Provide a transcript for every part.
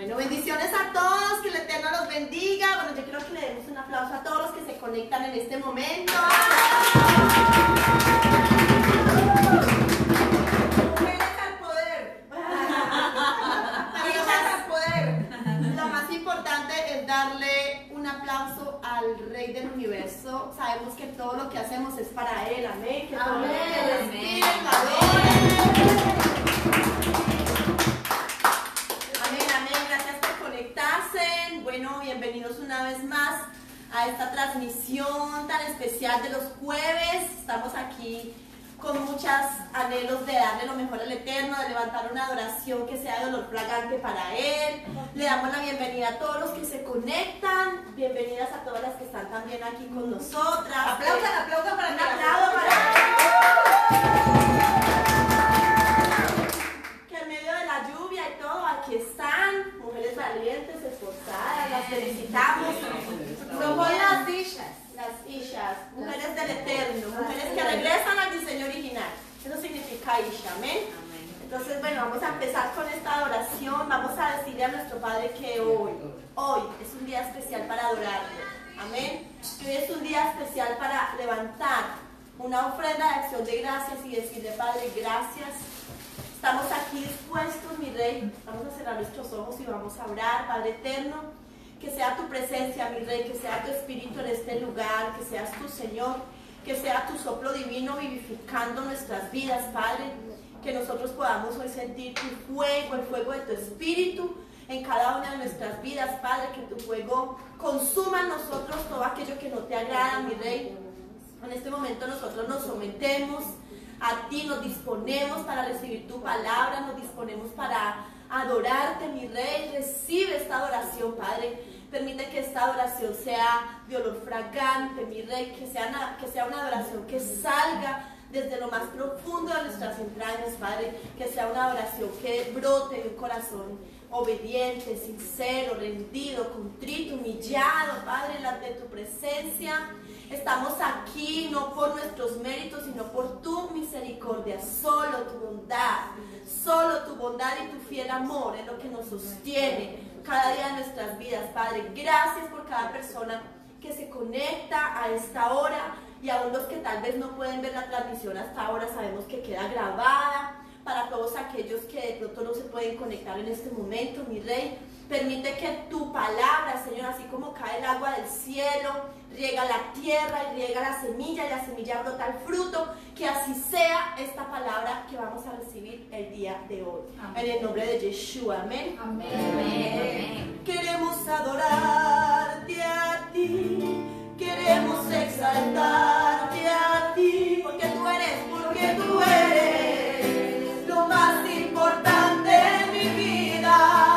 Bueno, bendiciones a todos, que el Eterno los bendiga. Bueno, yo quiero que le demos un aplauso a todos los que se conectan en este momento. Mujeres al poder. Mujeres al poder. Lo más importante es darle un aplauso al Rey del Universo. Sabemos que todo lo que hacemos es para Él, amén. Que todo amén. Lo que Él amén. Bueno, bienvenidos una vez más a esta transmisión tan especial de los jueves. Estamos aquí con muchos anhelos de darle lo mejor al Eterno, de levantar una adoración que sea de olor fragante para Él. Le damos la bienvenida a todos los que se conectan, bienvenidas a todas las que están también aquí con nosotras. Aplaudan, aplaudan para que aplaudan para Él. Que en medio de la lluvia y todo, aquí están, mujeres valientes, esforzadas, las felicitamos. Somos las Ishas, mujeres del Eterno, mujeres que regresan al diseño original. Eso significa Isha, amén. Entonces, bueno, vamos a empezar con esta adoración. Vamos a decirle a nuestro Padre que hoy es un día especial para adorarlo, amén. Hoy es un día especial para levantar una ofrenda de acción de gracias y decirle, Padre, gracias. Estamos aquí dispuestos, mi Rey, vamos a cerrar nuestros ojos y vamos a orar. Padre Eterno, que sea tu presencia, mi Rey, que sea tu Espíritu en este lugar, que seas tu Señor, que sea tu soplo divino vivificando nuestras vidas, Padre, que nosotros podamos hoy sentir tu fuego, el fuego de tu Espíritu en cada una de nuestras vidas, Padre, que tu fuego consuma en nosotros todo aquello que no te agrada, mi Rey. En este momento nosotros nos sometemos a ti, nos disponemos para recibir tu palabra, nos disponemos para adorarte, mi Rey. Recibe esta adoración, Padre. Permite que esta adoración sea de olor fragante, mi Rey, que sea una adoración que salga desde lo más profundo de nuestras entrañas, Padre, que sea una adoración que brote de un corazón obediente, sincero, rendido, contrito, humillado, Padre, delante de tu presencia. Estamos aquí no por nuestros méritos, sino por tu misericordia, solo tu bondad y tu fiel amor es lo que nos sostiene cada día de nuestras vidas, Padre. Gracias por cada persona que se conecta a esta hora y aún los que tal vez no pueden ver la transmisión hasta ahora, sabemos que queda grabada. Para todos aquellos que de pronto no se pueden conectar en este momento, mi Rey, permite que tu palabra, Señor, así como cae el agua del cielo, riega la tierra y riega la semilla, y la semilla brota el fruto, que así sea esta palabra que vamos a recibir el día de hoy. Amén. En el nombre de Yeshua, amén. Amén. Amén. Queremos adorarte a ti, queremos exaltarte a ti, porque tú eres lo más importante en mi vida.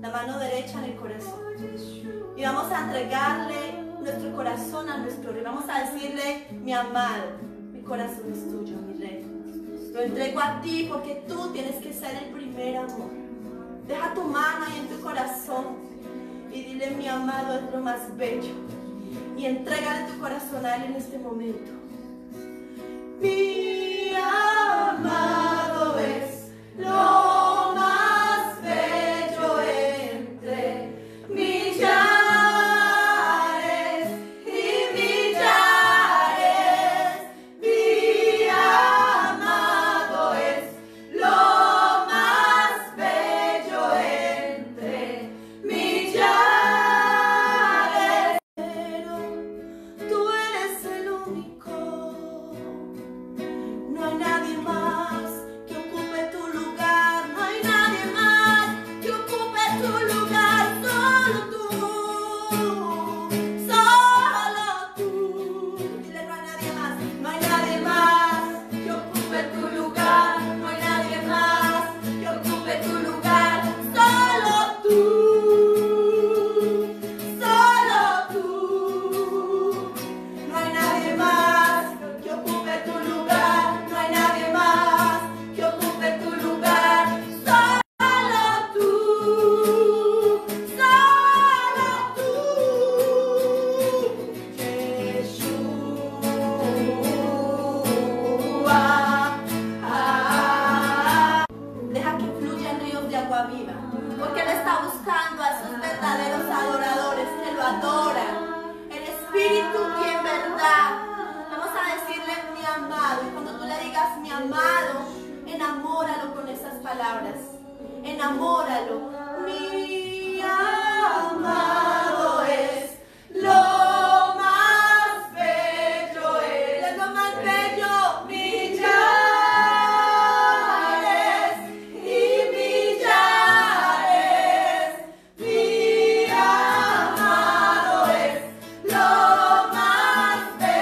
la mano derecha en el corazón, y vamos a entregarle nuestro corazón a nuestro Rey. Vamos a decirle: mi amado, mi corazón es tuyo, mi Rey, lo entrego a ti, porque tú tienes que ser el primer amor. Deja tu mano ahí en tu corazón y dile: mi amado es lo más bello, y entrégale tu corazón a él en este momento. Mi amado es lo más bello entre millares y millares. Mi amado es lo más bello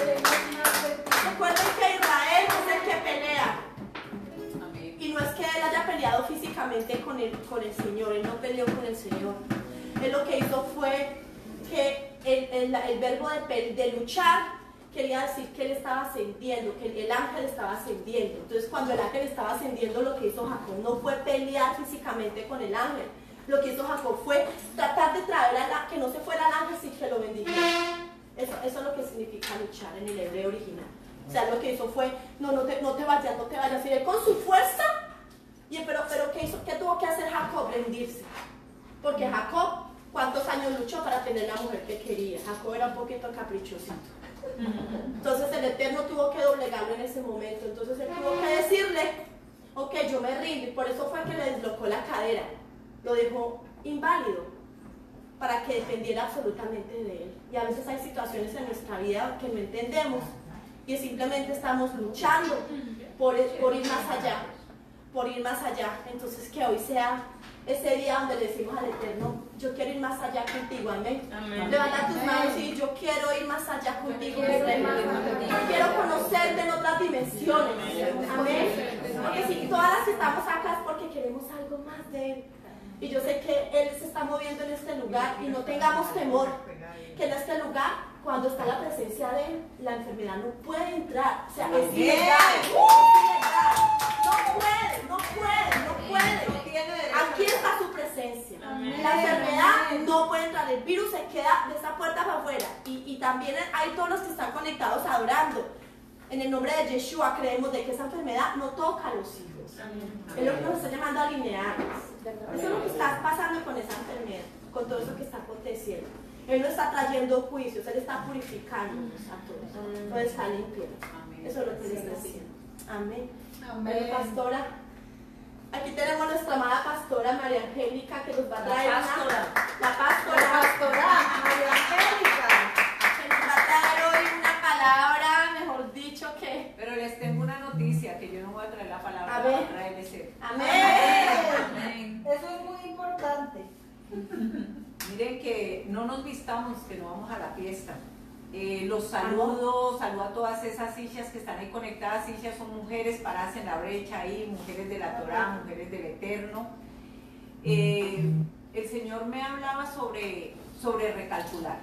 entre millares. Pero tú eres el único, no hay nadie más. quería decir que él estaba ascendiendo, que el ángel estaba ascendiendo. Entonces cuando el ángel estaba ascendiendo, lo que hizo Jacob no fue pelear físicamente con el ángel. Lo que hizo Jacob fue tratar de traer a que no se fuera el ángel, sino que lo bendijera. Eso es lo que significa luchar en el hebreo original. O sea, lo que hizo fue, no te vayas, y él con su fuerza. Y pero ¿qué hizo? ¿Qué tuvo que hacer Jacob? Rendirse. Porque Jacob, ¿cuántos años luchó para tener la mujer que quería? Jacob era un poquito caprichosito. Entonces el Eterno tuvo que doblegarlo en ese momento. Entonces él tuvo que decirle, ok, yo me rindo. Y por eso fue que le deslocó la cadera. Lo dejó inválido para que dependiera absolutamente de él. Y a veces hay situaciones en nuestra vida que no entendemos y simplemente estamos luchando por ir más allá, por ir más allá. Entonces que hoy sea ese día donde le decimos al Eterno, yo quiero ir más allá contigo, amén. Levanta tus manos y yo quiero ir más allá contigo, Eterno. Quiero conocerte en otras dimensiones, amén. Porque si todas las que estamos acá es porque queremos algo más de Él. Y yo sé que Él se está moviendo en este lugar y no tengamos temor, que en este lugar, cuando está la presencia de Él, la enfermedad no puede entrar. O sea, es ilegal. No puede. Aquí está su presencia. La enfermedad no puede entrar. El virus se queda de esa puerta para afuera. Y también hay todos los que están conectados adorando. En el nombre de Yeshua creemos de que esa enfermedad no toca a los hijos. Es lo que nos está llamando alinearnos. Eso es lo que está pasando con esa enfermedad, con todo eso que está aconteciendo. Él no está trayendo juicios, Él está purificándonos a todos. No está limpiando. Eso es lo que Él está haciendo. Amén. Amén. Bueno, pastora, aquí tenemos nuestra amada pastora María Angélica, que nos va a traer la pastora María Angélica, que nos va a traer hoy una palabra, mejor dicho que... Pero les tengo una noticia, que yo no voy a traer la palabra, voy a traer ese. Amén. Eso es muy importante. Miren que no nos vistamos, que no vamos a la fiesta. Los saludo a todas esas hijas que están ahí conectadas. Hijas son mujeres paradas en la brecha ahí, mujeres de la Torah, mujeres del Eterno. El Señor me hablaba sobre recalcular.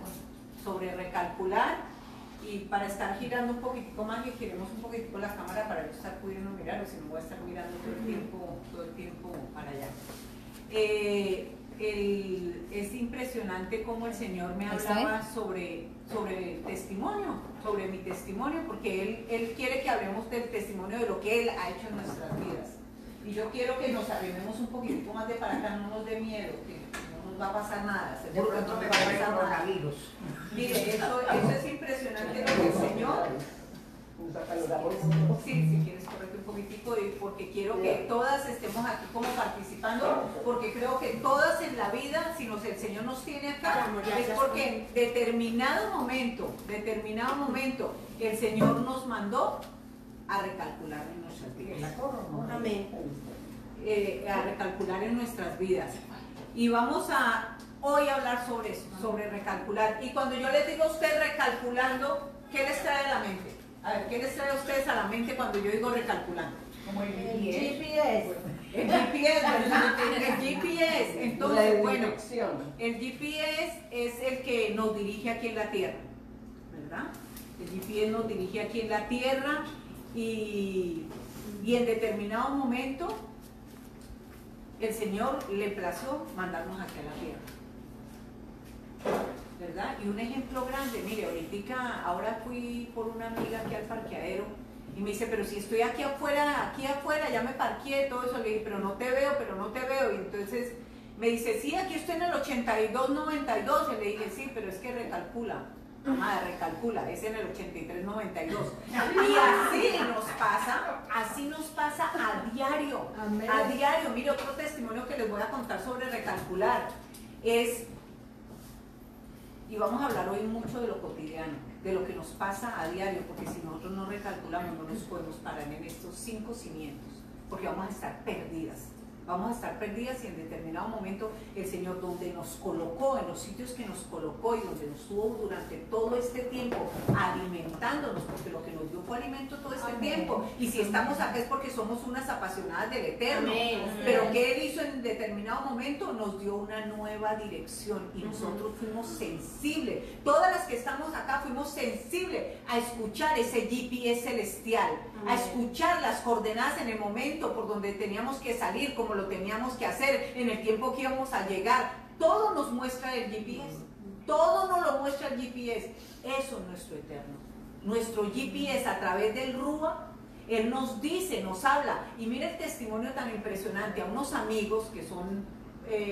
Y para estar girando un poquitico más, que giremos un poquitico la cámara para no estar pudiendo mirar, o si no voy a estar mirando todo el tiempo para allá. Es impresionante cómo el Señor me hablaba sobre el testimonio, sobre mi testimonio, porque Él quiere que hablemos del testimonio de lo que Él ha hecho en nuestras vidas. Y yo quiero que nos arrimemos un poquitico más de para acá, no nos dé miedo, que no nos va a pasar nada. De pronto no va a pasar nada. Mire, eso es impresionante lo que el Señor... Sí, si quieres correrte un poquitico, porque quiero que todas estemos aquí como participando, porque creo que todas en la vida, si el Señor nos tiene acá, es porque en determinado momento, el Señor nos mandó a recalcular en nuestras vidas. Amén. A recalcular en nuestras vidas. Y vamos a hoy hablar sobre eso, sobre recalcular. Y cuando yo les digo a usted recalculando, ¿qué les trae a la mente? A ver, ¿qué les trae a ustedes a la mente cuando yo digo recalculando? Como el GPS. El GPS, ¿verdad? El GPS. Entonces, bueno, el GPS es el que nos dirige aquí en la tierra, ¿verdad? El GPS nos dirige aquí en la tierra y en determinado momento el Señor le plazó mandarnos aquí a la tierra, ¿verdad? Y un ejemplo grande, mire, ahora fui por una amiga aquí al parqueadero y me dice, pero si estoy aquí afuera, ya me parqué, todo eso. Le dije, pero no te veo. Y entonces me dice, sí, aquí estoy en el 8292. Y le dije, sí, pero es que recalcula, amada, recalcula, es en el 8392. Y así nos pasa a diario. Amén. A diario. Mire, otro testimonio que les voy a contar sobre recalcular es... Y vamos a hablar hoy mucho de lo cotidiano, de lo que nos pasa a diario, porque si nosotros no recalculamos, no nos podemos parar en estos 5 cimientos, porque vamos a estar perdidas. Vamos a estar perdidas y en determinado momento el Señor, donde nos colocó, en los sitios que nos colocó y donde nos estuvo durante todo este tiempo alimentándonos, porque lo que nos dio buscó alimento todo este tiempo. Y si estamos acá es porque somos unas apasionadas del Eterno. Amén. Pero ¿qué Él hizo en determinado momento? Nos dio una nueva dirección y nosotros fuimos sensibles. Todas las que estamos acá fuimos sensibles a escuchar ese GPS celestial, a escuchar las coordenadas en el momento por donde teníamos que salir, como lo teníamos que hacer, en el tiempo que íbamos a llegar. Todo nos muestra el GPS. Todo nos lo muestra el GPS. Eso es nuestro Eterno. Nuestro GPS a través del Ruá, Él nos dice, nos habla. Y mira el testimonio tan impresionante. A unos amigos que son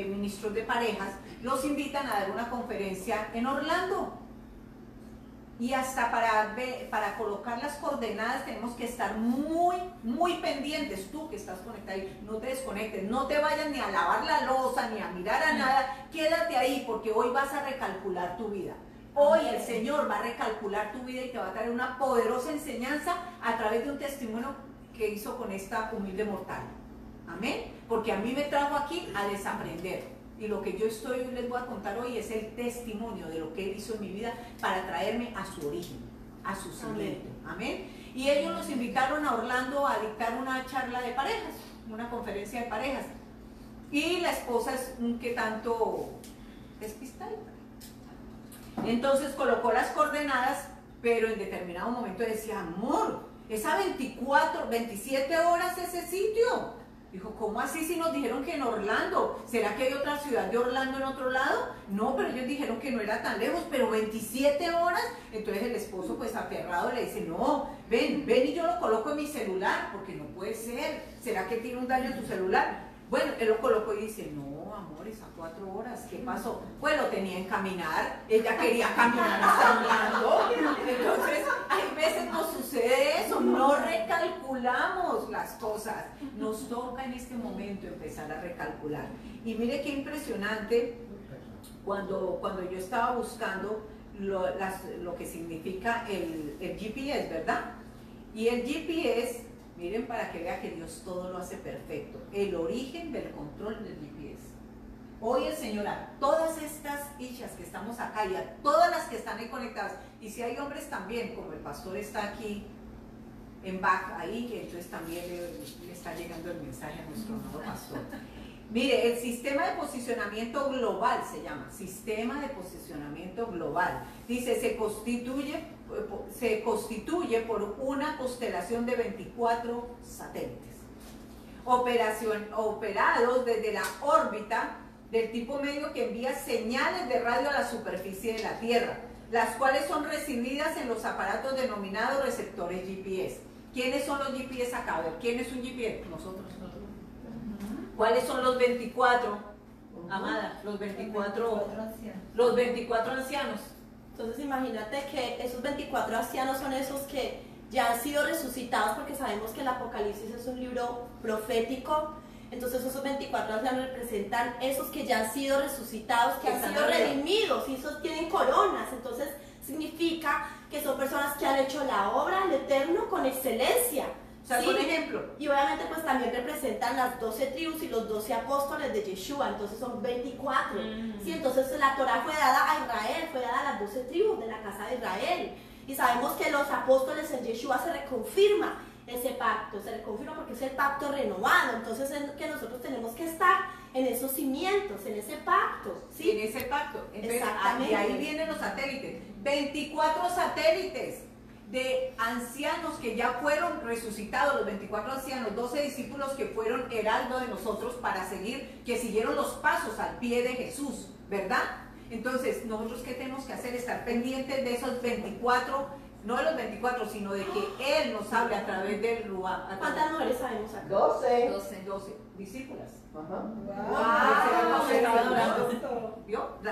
ministros de parejas, los invitan a dar una conferencia en Orlando. Y hasta para colocar las coordenadas tenemos que estar muy pendientes. Tú que estás conectado ahí, no te desconectes, no te vayas ni a lavar la loza, ni a mirar a nada. Quédate ahí porque hoy vas a recalcular tu vida. Hoy el Señor va a recalcular tu vida y te va a traer una poderosa enseñanza a través de un testimonio que hizo con esta humilde mortal. Amén. Porque a mí me trajo aquí a desaprender. Y lo que yo les voy a contar hoy es el testimonio de lo que Él hizo en mi vida para traerme a su origen, a su cimiento. Amén. Y ellos nos invitaron a Orlando a dictar una charla de parejas, una conferencia de parejas. Y la esposa es un que tanto despistada. Entonces colocó las coordenadas, pero en determinado momento decía, amor, es a 24, 27 horas ese sitio. Dijo, ¿cómo así si nos dijeron que en Orlando? ¿Será que hay otra ciudad de Orlando en otro lado? No, pero ellos dijeron que no era tan lejos, pero 27 horas. Entonces el esposo, pues aferrado, le dice, no, ven y yo lo coloco en mi celular, porque no puede ser. ¿Será que tiene un daño en tu celular? Bueno, él lo colocó y dice, no, amores, a 4 horas, ¿qué pasó? Pues lo tenía en caminar, ella quería caminar hasta Orlando. Entonces, hay veces nos sucede eso, no recalculamos las cosas. Nos toca en este momento empezar a recalcular. Y mire qué impresionante, cuando yo estaba buscando lo que significa el GPS, ¿verdad? Y el GPS... Miren para que vea que Dios todo lo hace perfecto. El origen del control del GPS. Hoy el Señor a todas estas hijas que estamos acá y a todas las que están ahí conectadas. Y si hay hombres también, como el pastor está aquí en back, ahí, que entonces también le está llegando el mensaje a nuestro nuevo pastor. Mire, el sistema de posicionamiento global se llama, sistema de posicionamiento global. Dice, se constituye por una constelación de 24 satélites, operados desde la órbita del tipo medio que envía señales de radio a la superficie de la Tierra, las cuales son recibidas en los aparatos denominados receptores GPS. ¿Quiénes son los GPS acá? A ver, ¿quién es un GPS? Nosotros. ¿Cuáles son los 24, amada? Los 24 ancianos. Entonces imagínate que esos 24 ancianos son esos que ya han sido resucitados, porque sabemos que el Apocalipsis es un libro profético. Entonces esos 24 ancianos representan esos que ya han sido resucitados, que han sido redimidos, y esos tienen coronas. Entonces significa que son personas que han hecho la obra del Eterno con excelencia. O sea, por ejemplo. Y obviamente pues también representan las 12 tribus y los 12 apóstoles de Yeshua, entonces son 24. Sí, entonces la Torah fue dada a Israel, fue dada a las 12 tribus de la casa de Israel. Y sabemos que los apóstoles en Yeshua se reconfirma ese pacto, se reconfirma porque es el pacto renovado. Entonces es que nosotros tenemos que estar en esos cimientos, en ese pacto. ¿Sí? En ese pacto. Entonces, exactamente. Ahí vienen los satélites, 24 satélites. De ancianos que ya fueron resucitados, los 24 ancianos, 12 discípulos que fueron heraldo de nosotros para seguir, que siguieron los pasos al pie de Jesús, ¿verdad? Entonces, ¿nosotros qué tenemos que hacer? Estar pendientes de esos 24, no de los 24, sino de que Él nos hable a través del Ruá. ¿Cuántas mujeres sabemos acá? 12 discípulas. Ajá.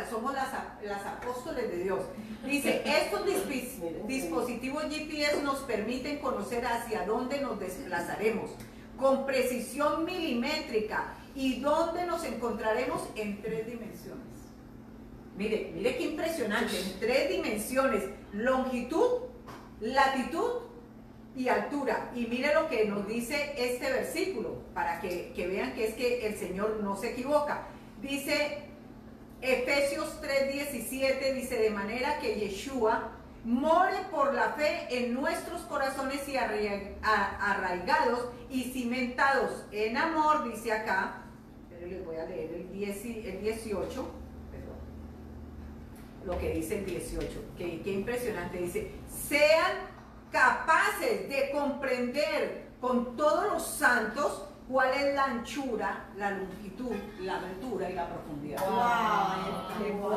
Somos las apóstoles de Dios. Dice, estos dispositivos GPS nos permiten conocer hacia dónde nos desplazaremos con precisión milimétrica y dónde nos encontraremos en 3 dimensiones. Mire qué impresionante, en 3 dimensiones, longitud, latitud y altura. Y mire lo que nos dice este versículo, para que vean que es que el Señor no se equivoca. Dice Efesios 3:17, dice, de manera que Yeshua more por la fe en nuestros corazones y arraigados y cimentados en amor, dice acá, pero les voy a leer el 18, perdón, lo que dice el 18, que impresionante, dice, sean capaces de comprender con todos los santos cuál es la anchura, la longitud, la altura y la profundidad. ¡Wow!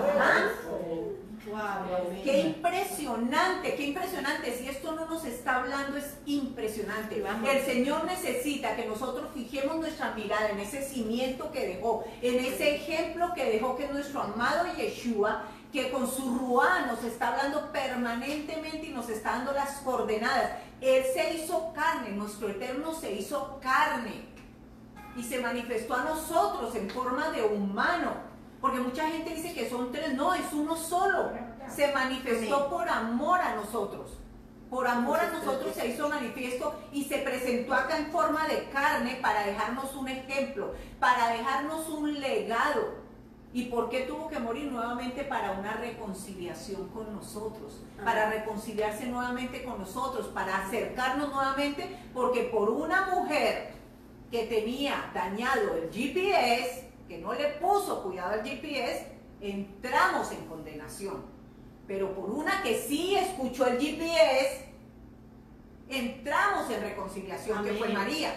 Wow, ¡qué impresionante! ¡Qué impresionante! Si esto no nos está hablando, es impresionante. El Señor necesita que nosotros fijemos nuestra mirada en ese cimiento que dejó, en ese ejemplo que dejó, que nuestro amado Yeshua, que con su Ruá nos está hablando permanentemente y nos está dando las coordenadas. Él se hizo carne, nuestro Eterno se hizo carne y se manifestó a nosotros en forma de humano. Porque mucha gente dice que son tres, no, es uno solo. Se manifestó por amor a nosotros. Por amor a nosotros se hizo manifiesto y se presentó acá en forma de carne para dejarnos un ejemplo, para dejarnos un legado. ¿Y por qué tuvo que morir nuevamente? Para una reconciliación con nosotros, para reconciliarse nuevamente con nosotros, para acercarnos nuevamente, porque por una mujer que tenía dañado el GPS, que no le puso cuidado al GPS, entramos en condenación. Pero por una que sí escuchó el GPS, entramos en reconciliación, amén, que fue María.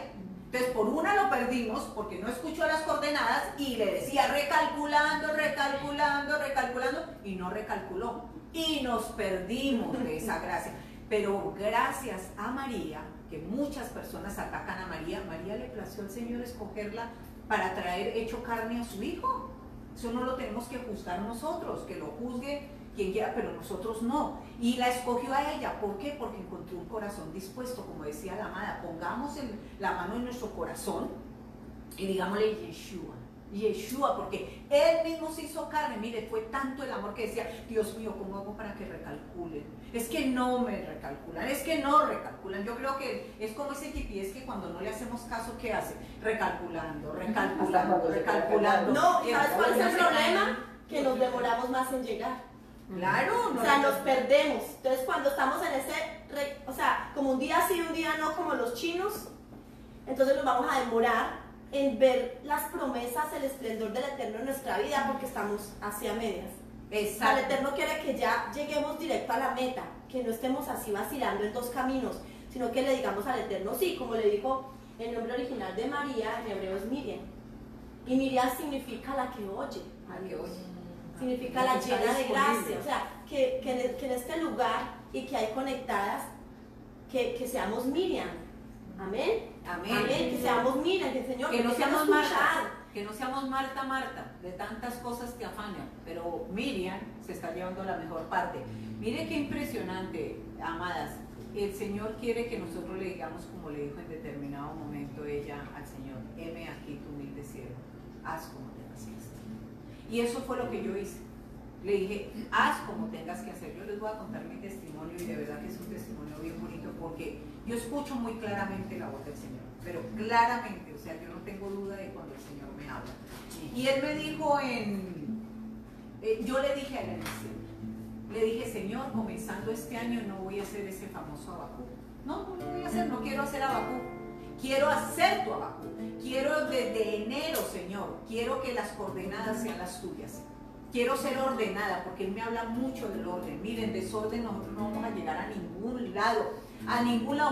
Entonces por una lo perdimos, porque no escuchó las coordenadas y le decía recalculando, recalculando, recalculando, y no recalculó. Y nos perdimos de esa gracia. Pero gracias a María, que muchas personas atacan a María, María le plació al Señor escogerla para traer hecho carne a su hijo. Eso no lo tenemos que juzgar nosotros, que lo juzgue quien quiera, pero nosotros no. Y la escogió a ella, ¿por qué? Porque encontró un corazón dispuesto, como decía la amada, pongamos la mano en nuestro corazón y digámosle Yeshua, Yeshua, porque Él mismo se hizo carne. Mire, fue tanto el amor que decía, Dios mío, ¿cómo hago para que recalculen? Es que no me recalculan, es que no recalculan. Yo creo que es como ese GPS que cuando no le hacemos caso, ¿qué hace? Recalculando, recalculando, recalculando. No, ¿sabes cuál es el problema? Que nos demoramos más en llegar. Claro, no, o sea, nos perdemos. Entonces cuando estamos en ese, o sea, como un día sí, un día no, como los chinos, entonces nos vamos a demorar en ver las promesas, el esplendor del Eterno en nuestra vida, porque estamos hacia medias. Exacto. El Eterno quiere que ya lleguemos directo a la meta, que no estemos así vacilando en dos caminos, sino que le digamos al Eterno sí, como le dijo el nombre original de María, en hebreo es Miriam, y Miriam significa la que oye a Dios, significa la llena de gracia, o sea, que en este lugar y que hay conectadas, que seamos Miriam, amén. Amén. Amén, que seamos, mira, que Señor, que no seamos Marta, que no seamos Marta, de tantas cosas que afanan, pero Miriam se está llevando la mejor parte. Mire qué impresionante, amadas, el Señor quiere que nosotros le digamos, como le dijo en determinado momento ella al Señor, heme aquí tu humilde siervo, haz como te hiciste. Y eso fue lo que yo hice. Le dije, haz como tengas que hacer. Yo les voy a contar mi testimonio y de verdad que es un testimonio bien bonito porque yo escucho muy claramente la voz del Señor, pero claramente, o sea, yo no tengo duda de cuando el Señor me habla. Y Él me dijo yo le dije a Él, le dije, Señor, comenzando este año no voy a hacer ese famoso Abacú. No voy a hacer, no quiero hacer Abacú. Quiero hacer tu Abacú. Quiero desde enero, Señor, quiero que las coordenadas sean las tuyas. Quiero ser ordenada, porque Él me habla mucho del orden. Miren, desorden nosotros no vamos a llegar a ningún lado,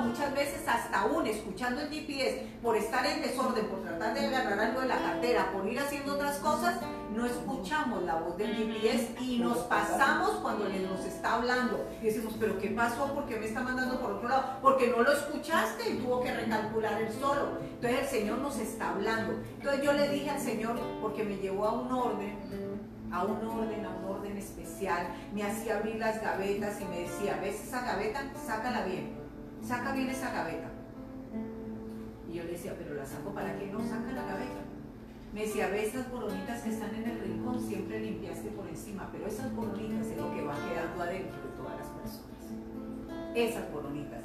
muchas veces hasta aún escuchando el GPS, por estar en desorden, por tratar de agarrar algo de la cartera, por ir haciendo otras cosas, no escuchamos la voz del GPS y nos pasamos cuando nos está hablando. Y decimos, pero ¿qué pasó? ¿Por qué me está mandando por otro lado? Porque no lo escuchaste y tuvo que recalcular él solo. Entonces el Señor nos está hablando. Entonces yo le dije al Señor, porque me llevó a un orden, a un orden especial, me hacía abrir las gavetas y me decía, ¿ves esa gaveta? Sácala bien, saca bien esa gaveta. Y yo le decía, ¿pero la saco para qué? No, saca la gaveta. Me decía, ¿ves esas boronitas que están en el rincón? Siempre limpiaste por encima, pero esas boronitas es lo que va quedando adentro de todas las personas. Esas boronitas.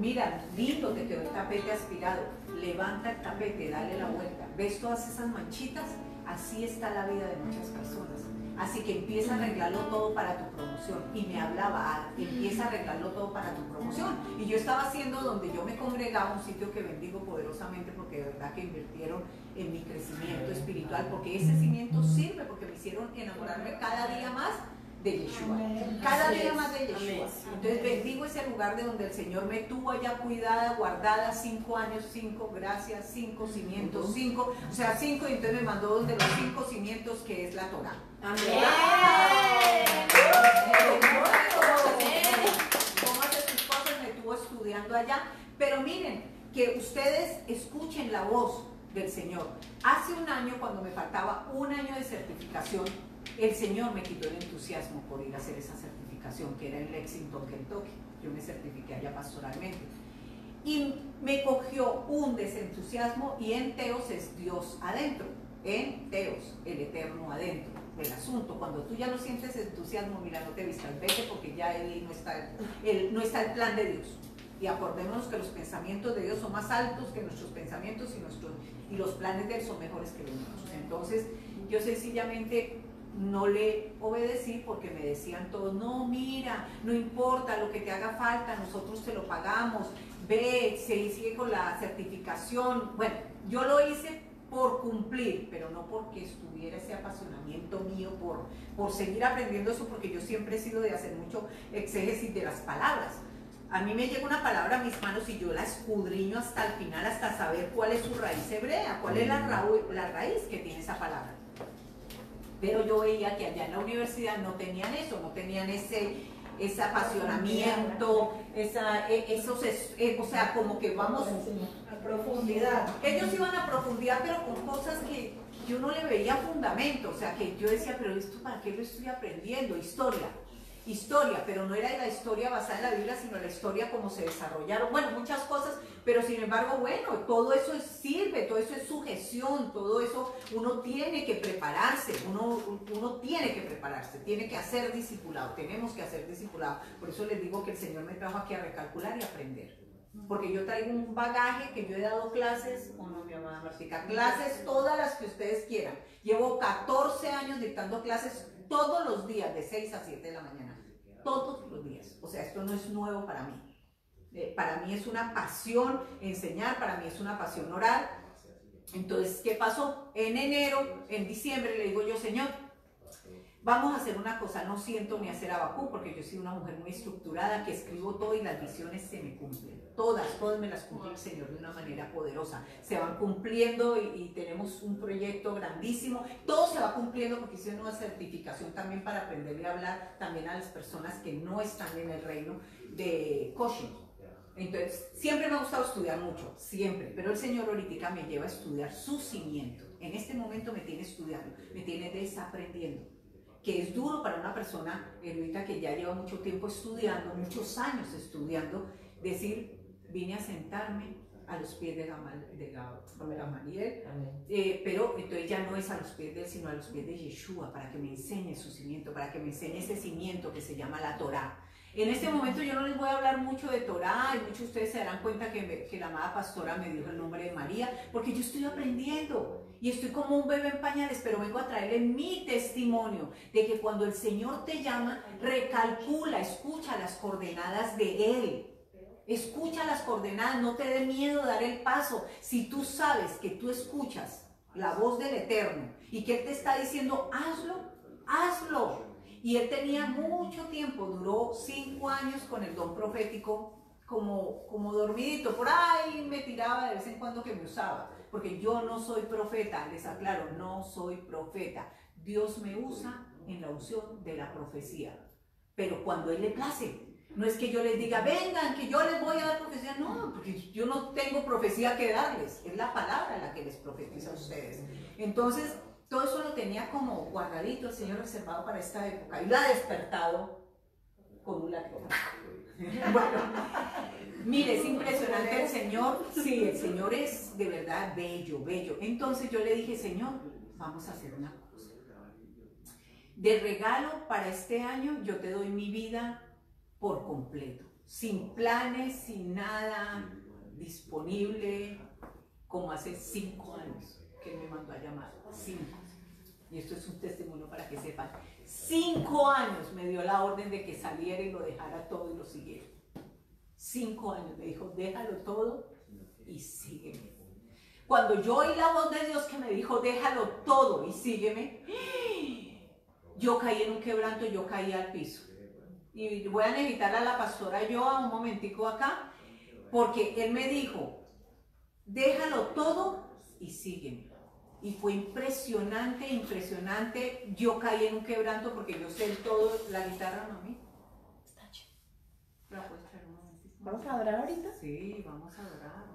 Mira, lindo te quedó el tapete aspirado, levanta el tapete, dale la vuelta. ¿Ves todas esas manchitas? Así está la vida de muchas personas. Así que empieza a arreglarlo todo para tu promoción. Y me hablaba, empieza a arreglarlo todo para tu promoción. Y yo estaba haciendo donde yo me congregaba, un sitio que bendigo poderosamente porque de verdad que invirtieron en mi crecimiento espiritual, porque ese cimiento sirve, porque me hicieron enamorarme cada día más de Yeshua. Cada día más de Yeshua. Entonces bendigo ese lugar de donde el Señor me tuvo allá cuidada, guardada, 5 años, 5 gracias, 5 cimientos, 5, o sea 5, y entonces me mandó donde los 5 cimientos que es la Torah. Amén. ¿Cómo hace tus cosas? Me estuvo estudiando allá. Pero miren, que ustedes escuchen la voz del Señor. Hace 1 año, cuando me faltaba 1 año de certificación, el Señor me quitó el entusiasmo por ir a hacer esa certificación, que era en Lexington, Kentucky. Yo me certifiqué allá pastoralmente. Y me cogió un desentusiasmo, y en Teos es Dios adentro. En Teos, el eterno adentro del asunto. Cuando tú ya no sientes entusiasmo, mira, no te vistas, vete, porque ya él no está, el plan de Dios. Y acordémonos que los pensamientos de Dios son más altos que nuestros pensamientos, y los planes de Él son mejores que los nuestros. Entonces, yo sencillamente no le obedecí, porque me decían todos, no, mira, no importa lo que te haga falta, nosotros te lo pagamos, ve, sigue con la certificación. Bueno, yo lo hice por cumplir, pero no porque estuviera ese apasionamiento mío por seguir aprendiendo eso, porque yo siempre he sido de hacer mucho exégesis de las palabras. A mí me llega una palabra a mis manos y yo la escudriño hasta el final, hasta saber cuál es su raíz hebrea, cuál es la raíz que tiene esa palabra. Pero yo veía que allá en la universidad no tenían eso, no tenían ese apasionamiento, o sea, como que vamos a profundidad. Ellos iban a profundidad, pero con cosas que yo no le veía fundamento, o sea, que yo decía, pero esto ¿para qué lo estoy aprendiendo? Historia, pero no era la historia basada en la Biblia, sino la historia como se desarrollaron, bueno, muchas cosas, pero sin embargo, bueno, todo eso sirve, todo eso es sujeción, todo eso uno tiene que prepararse, uno tiene que prepararse, tiene que hacer discipulado, tenemos que hacer discipulado. Por eso les digo que el Señor me trajo aquí a recalcular y aprender, porque yo traigo un bagaje que yo he dado clases, o no, mi amada Martica, clases todas las que ustedes quieran. Llevo 14 años dictando clases todos los días, de 6 a 7 de la mañana. Todos los días, o sea, esto no es nuevo para mí. Para mí es una pasión enseñar, para mí es una pasión orar. Entonces, ¿qué pasó? En diciembre, le digo yo, Señor, vamos a hacer una cosa. No siento ni hacer abacú, porque yo soy una mujer muy estructurada, que escribo todo y las visiones se me cumplen. Todas me las cumple el Señor de una manera poderosa. Se van cumpliendo, y tenemos un proyecto grandísimo. Todo se va cumpliendo, porque hice una certificación también para aprenderle a hablar también a las personas que no están en el reino de coaching. Entonces, siempre me ha gustado estudiar mucho, siempre. Pero el Señor ahorita me lleva a estudiar su cimiento. En este momento me tiene estudiando, me tiene desaprendiendo, que es duro para una persona erudita que ya lleva mucho tiempo estudiando, muchos años estudiando, decir, vine a sentarme a los pies de la Mariel, pero entonces ya no es a los pies de él, sino a los pies de Yeshua, para que me enseñe su cimiento, para que me enseñe ese cimiento que se llama la Torah. En este momento yo no les voy a hablar mucho de Torah, y muchos de ustedes se darán cuenta que la amada pastora me dijo el nombre de María, porque yo estoy aprendiendo. Y estoy como un bebé en pañales, pero vengo a traerle mi testimonio de que cuando el Señor te llama, recalcula, escucha las coordenadas de Él. Escucha las coordenadas, no te dé miedo dar el paso. Si tú sabes que tú escuchas la voz del Eterno y que Él te está diciendo, hazlo, hazlo. Y Él tenía mucho tiempo, duró 5 años con el don profético, como dormidito, por ahí me tiraba de vez en cuando que me usaba. Porque yo no soy profeta, les aclaro, no soy profeta. Dios me usa en la unción de la profecía, pero cuando Él le place. No es que yo les diga, vengan, que yo les voy a dar profecía. No, porque yo no tengo profecía que darles. Es la palabra la que les profetiza a ustedes. Entonces, todo eso lo tenía como guardadito el Señor, reservado para esta época. Y lo ha despertado con un látigo. Bueno, mire, es impresionante el Señor. Sí, el Señor es de verdad bello, bello. Entonces yo le dije, Señor, vamos a hacer una cosa. De regalo para este año yo te doy mi vida por completo, sin planes, sin nada, disponible, como hace 5 años que me mandó a llamar. 5. y esto es un testimonio para que sepan, 5 años me dio la orden de que saliera y lo dejara todo y lo siguiera. 5 años, me dijo, déjalo todo y sígueme. Cuando yo oí la voz de Dios que me dijo, déjalo todo y sígueme, yo caí en un quebranto, yo caí al piso. Y voy a necesitar a la pastora Yoa un momentico acá, porque él me dijo, déjalo todo y sígueme. Y fue impresionante, impresionante. Yo caí en un quebranto porque yo sé todo, la guitarra no a mí. ¿La puedes traer un momentito? ¿Vamos a adorar ahorita? Sí, vamos a adorar.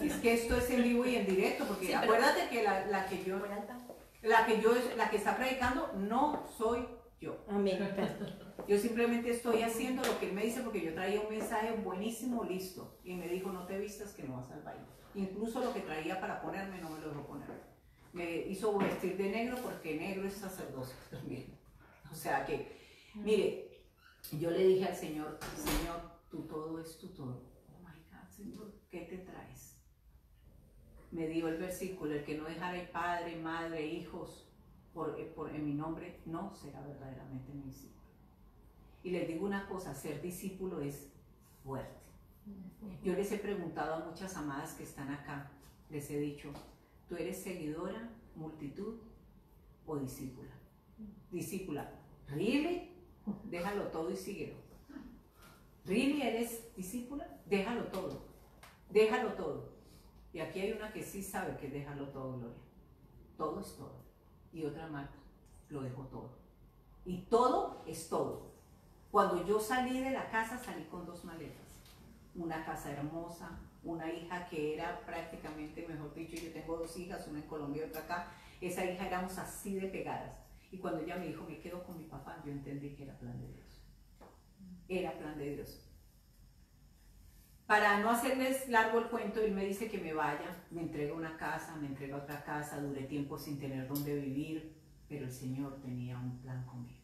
Si es que esto es en vivo y en directo, porque sí, acuérdate que la que está predicando no soy yo. Amén. Yo simplemente estoy haciendo lo que él me dice, porque yo traía un mensaje buenísimo, listo, y me dijo, no te vistas que no vas al baile. Incluso lo que traía para ponerme no me lo dejó poner. Me hizo vestir de negro porque negro es sacerdocio también. O sea que, mire, yo le dije al Señor, Señor, tú todo es tu todo. Oh my God, Señor, ¿qué te traes? Me dio el versículo, el que no dejara el padre, madre, hijos, en mi nombre, no será verdaderamente mi hijo. Y les digo una cosa, ser discípulo es fuerte. Yo les he preguntado a muchas amadas que están acá, les he dicho, ¿tú eres seguidora, multitud o discípula? Discípula, ¿really? Déjalo todo y síguelo. ¿Really eres discípula? Déjalo todo, déjalo todo. Y aquí hay una que sí sabe que déjalo todo, Gloria. Todo es todo. Y otra Marta, lo dejó todo. Y todo es todo. Cuando yo salí de la casa, salí con 2 maletas. Una casa hermosa, una hija que era prácticamente, mejor dicho, yo tengo 2 hijas, una en Colombia y otra acá. Esa hija éramos así de pegadas. Y cuando ella me dijo, me quedo con mi papá, yo entendí que era plan de Dios. Era plan de Dios. Para no hacerles largo el cuento, él me dice que me vaya, me entrega una casa, me entrega otra casa, duré tiempo sin tener dónde vivir, pero el Señor tenía un plan conmigo.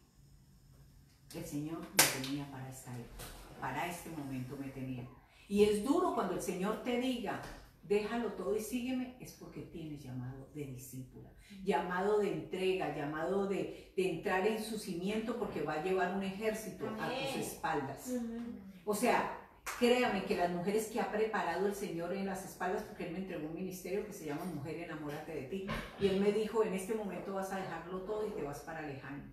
El Señor me tenía para esta época, para este momento me tenía. Y es duro cuando el Señor te diga, déjalo todo y sígueme, es porque tienes llamado de discípula, llamado de entrega, llamado de entrar en su cimiento, porque va a llevar un ejército a tus espaldas. O sea, créame que las mujeres que ha preparado el Señor en las espaldas, porque Él me entregó un ministerio que se llama Mujer, Enamórate de Ti. Y Él me dijo, en este momento vas a dejarlo todo y te vas para Lejaim,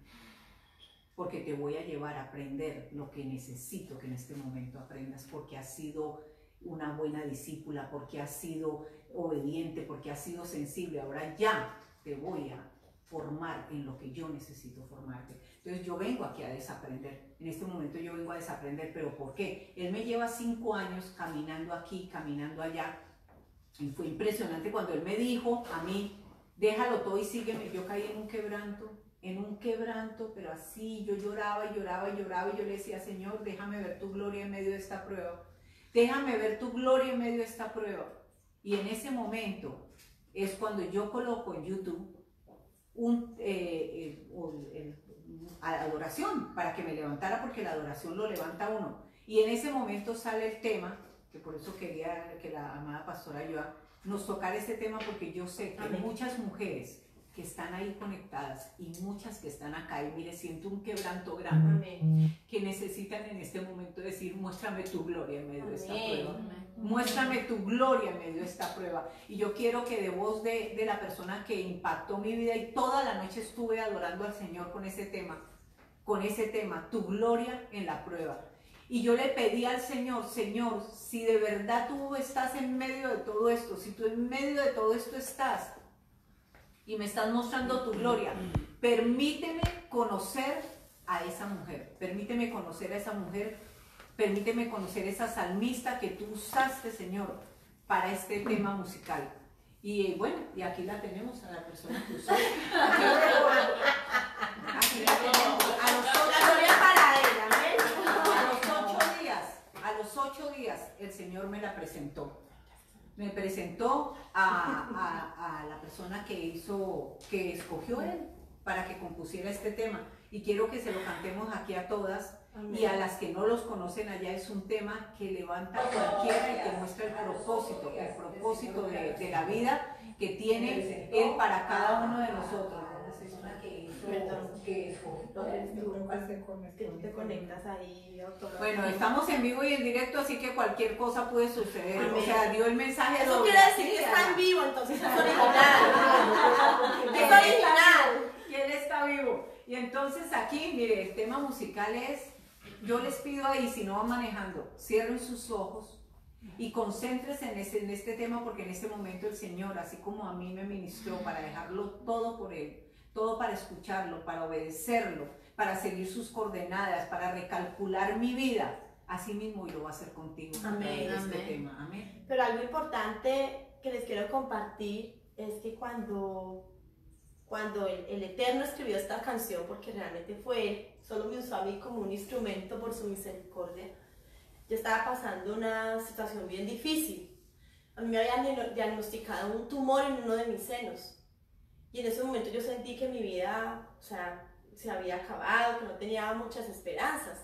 porque te voy a llevar a aprender lo que necesito que en este momento aprendas, porque has sido una buena discípula, porque has sido obediente, porque has sido sensible. Ahora ya te voy a formar en lo que yo necesito formarte. Entonces yo vengo aquí a desaprender. En este momento yo vengo a desaprender, pero ¿por qué? Él me lleva 5 años caminando aquí, caminando allá. Y fue impresionante cuando él me dijo a mí, déjalo todo y sígueme. Yo caí en un quebranto. En un quebranto, pero así yo lloraba y lloraba y lloraba, y yo le decía, Señor, déjame ver tu gloria en medio de esta prueba, déjame ver tu gloria en medio de esta prueba. Y en ese momento es cuando yo coloco en YouTube adoración para que me levantara, porque la adoración lo levanta uno. Y en ese momento sale el tema, que por eso quería que la amada pastora Yoa nos tocara este tema, porque yo sé que hay muchas mujeres que están ahí conectadas y muchas que están acá, y mire, siento un quebranto grande, amén, que necesitan en este momento decir, muéstrame tu gloria en medio, amén, de esta prueba, amén, muéstrame tu gloria en medio de esta prueba. Y yo quiero que de voz de la persona que impactó mi vida, y toda la noche estuve adorando al Señor con ese tema, tu gloria en la prueba. Y yo le pedí al Señor, Señor, si de verdad tú estás en medio de todo esto, si tú en medio de todo esto estás, y me estás mostrando tu gloria, permíteme conocer a esa mujer, permíteme conocer a esa mujer, permíteme conocer a esa salmista que tú usaste, Señor, para este tema musical. Y bueno, y aquí la tenemos a la persona que usó. Aquí la tenemos. A los 8 días el Señor me la presentó. Me presentó a la persona que escogió él para que compusiera este tema. Y quiero que se lo cantemos aquí a todas. Amén. Y a las que no los conocen allá, es un tema que levanta a cualquiera y que muestra el propósito de la vida que tiene él para cada uno de nosotros. persona que tú te conectas ahí. Bueno, estamos en vivo y en directo, así que cualquier cosa puede suceder. Amén. O sea, dio el mensaje. Eso quiere decir que está en vivo, entonces es original. Es original. ¿Quién está vivo? Y entonces aquí, mire, el tema musical es, yo les pido ahí, si no van manejando, cierren sus ojos y concéntrense en este tema, porque en este momento el Señor, así como a mí me ministró para dejarlo todo por Él, todo para escucharlo, para obedecerlo, para seguir sus coordenadas, para recalcular mi vida, así mismo yo voy a hacer contigo. Amén, este tema. Amén. Pero algo importante que les quiero compartir es que cuando el Eterno escribió esta canción, porque realmente fue Él, solo me usó a mí como un instrumento por su misericordia. Yo estaba pasando una situación bien difícil. A mí me habían diagnosticado un tumor en uno de mis senos. Y en ese momento yo sentí que mi vida, o sea, se había acabado, que no tenía muchas esperanzas.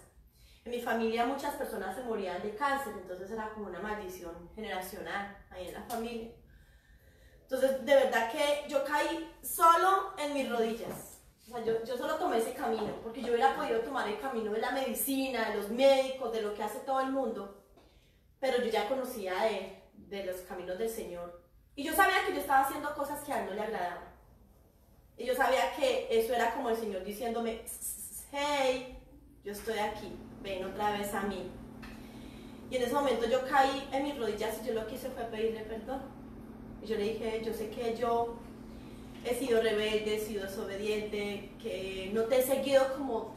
En mi familia muchas personas se morían de cáncer, entonces era como una maldición generacional ahí en la familia. Entonces, de verdad que yo caí solo en mis rodillas. O sea, yo solo tomé ese camino, porque yo hubiera podido tomar el camino de la medicina, de los médicos, de lo que hace todo el mundo. Pero yo ya conocía de los caminos del Señor. Y yo sabía que yo estaba haciendo cosas que a Él no le agradaban. Y yo sabía que eso era como el Señor diciéndome, hey, yo estoy aquí, ven otra vez a mí. Y en ese momento yo caí en mis rodillas y yo lo que hice fue pedirle perdón. Yo le dije, yo sé que yo he sido rebelde, he sido desobediente, que no te he seguido como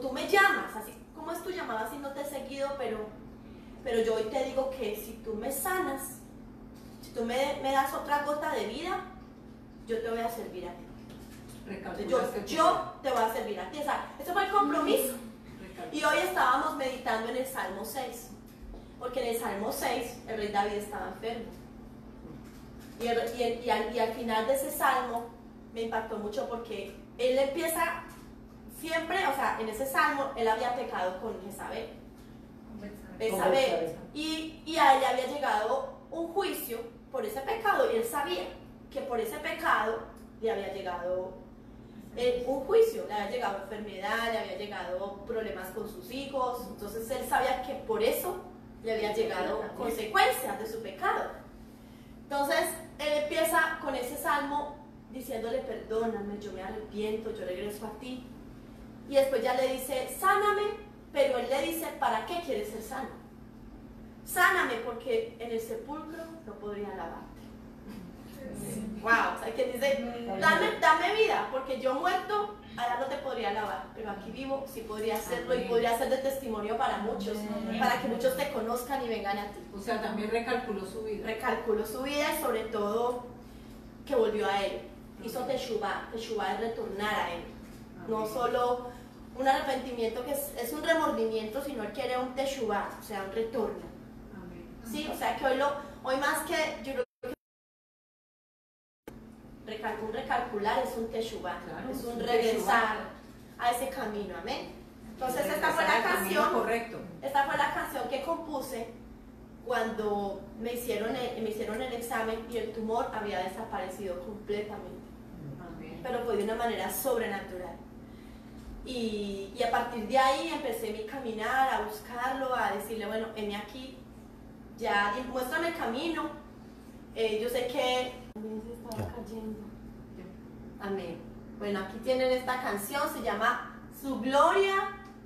tú me llamas, así como es tu llamada, así no te he seguido, pero yo hoy te digo que si tú me sanas, si tú me das otra gota de vida, yo te voy a servir a ti. Yo te voy a servir a ti. O sea, ese fue el compromiso. Y hoy estábamos meditando en el Salmo 6, porque en el Salmo 6 el rey David estaba enfermo. Y al final de ese salmo me impactó mucho porque él empieza siempre, o sea, en ese salmo él había pecado con Jezabel. Y a él le había llegado un juicio por ese pecado y él sabía que por ese pecado le había llegado un juicio, le había llegado enfermedad, le había llegado problemas con sus hijos, entonces él sabía que por eso le había llegado consecuencias de su pecado. Entonces, él empieza con ese salmo diciéndole, perdóname, yo me arrepiento, yo regreso a ti. Y después ya le dice, sáname, pero él le dice, ¿para qué quieres ser sano? Sáname, porque en el sepulcro no podría alabarte. Sí. Wow, o sea, que dice, dame vida, porque yo muerto, ahora no te podría alabar, pero aquí vivo sí podría hacerlo. Amén. Y podría ser de testimonio para muchos. Amén. Para que muchos te conozcan y vengan a ti. O sea, también recalculó su vida. Recalculó su vida y sobre todo que volvió a Él. Amén. Hizo teshubá, teshubá es retornar a Él. Amén. No solo un arrepentimiento que es un remordimiento, sino Él quiere un teshubá, o sea, un retorno. Amén. Sí, o sea que hoy más que yo creo que recalcular es un teshubá, claro, es un regresar a ese camino, amén. Entonces esta fue la canción, correcto. Esta fue la canción que compuse cuando me hicieron el examen y el tumor había desaparecido completamente, amén. Pero fue de una manera sobrenatural. Y a partir de ahí empecé mi caminar, a buscarlo, a decirle, bueno, heme aquí, ya muéstrame el camino. Yo sé que también se estaba cayendo. Amén. Bueno, aquí tienen esta canción, se llama Su Gloria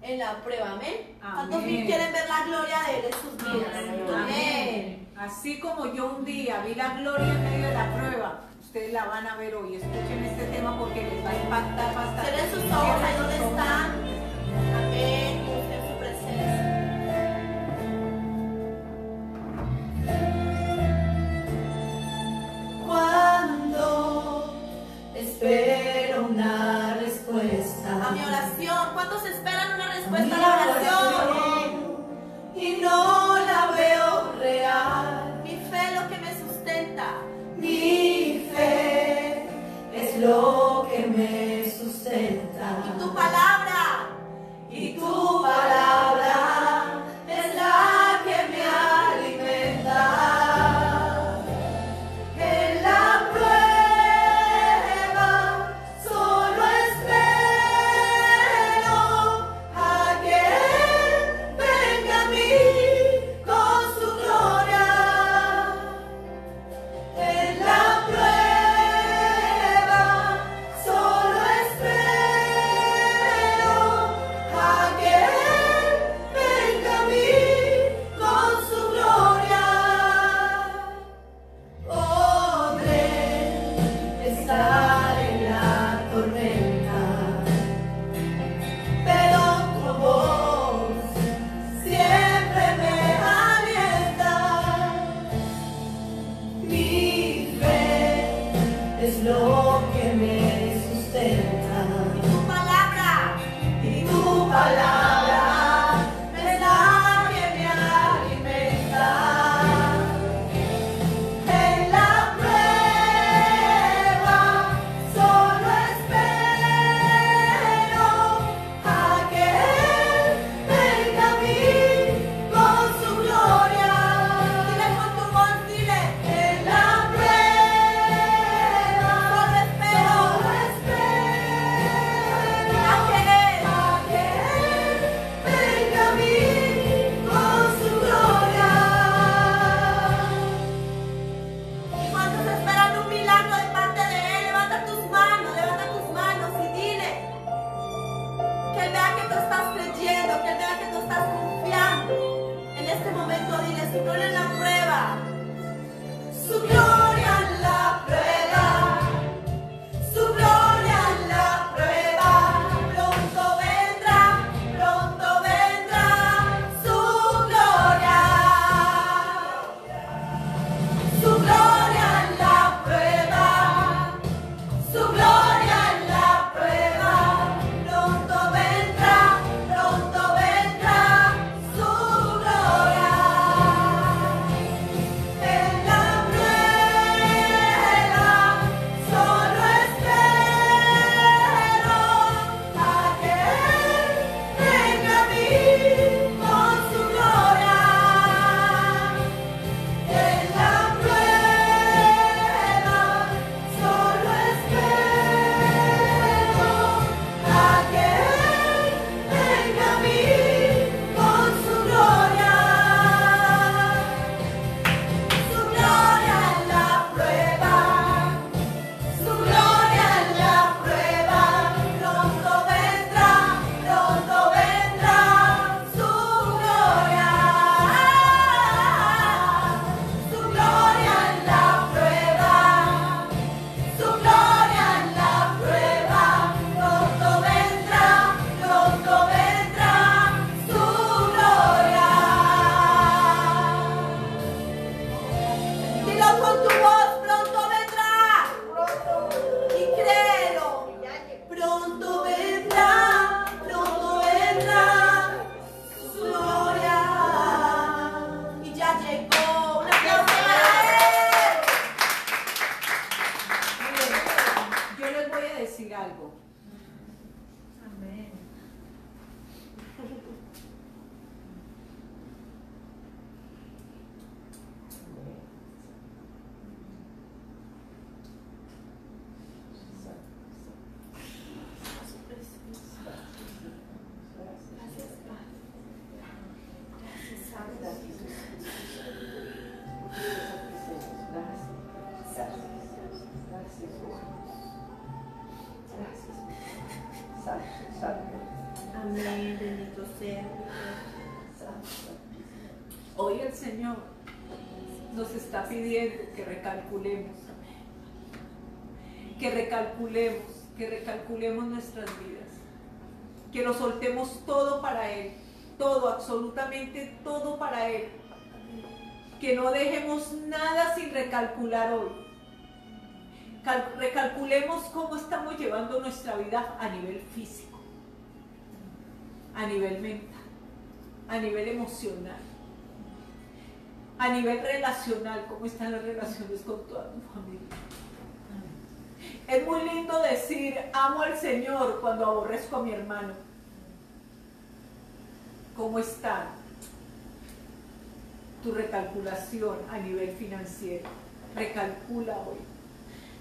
en la Prueba. Amén. ¿Cuántos quieren ver la gloria de Él en sus vidas? Amén. Amén. Así como yo un día vi la gloria en medio de la prueba, ustedes la van a ver hoy. Escuchen este tema porque les va a impactar bastante. Cierren sus ojos ahí donde están. Amén. Busquen su presencia. Espero una respuesta a mi oración. ¿Cuántos esperan una respuesta a la oración? Y no la veo real. Mi fe es lo que me sustenta. Mi fe es lo que me sustenta. Y tu palabra. Y tu palabra es la que me alimenta. En la prueba soy Hoy el Señor nos está pidiendo que recalculemos, que recalculemos, que recalculemos nuestras vidas, que lo soltemos todo para Él, todo, absolutamente todo para Él, que no dejemos nada sin recalcular hoy. Recalculemos cómo estamos llevando nuestra vida a nivel físico, a nivel mental, a nivel emocional, a nivel relacional, cómo están las relaciones con toda tu familia. Es muy lindo decir, amo al Señor, cuando aborrezco a mi hermano. ¿Cómo está tu recalculación a nivel financiero? Recalcula hoy.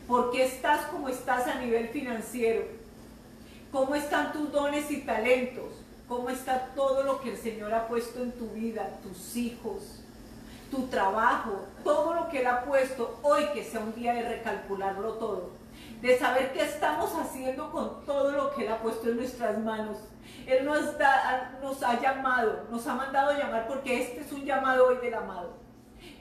¿Por qué estás como estás a nivel financiero? ¿Cómo están tus dones y talentos? ¿Cómo está todo lo que el Señor ha puesto en tu vida, tus hijos, tu trabajo, todo lo que Él ha puesto? Hoy que sea un día de recalcularlo todo, de saber qué estamos haciendo con todo lo que Él ha puesto en nuestras manos. Él nos ha llamado, nos ha mandado a llamar, porque este es un llamado hoy del amado.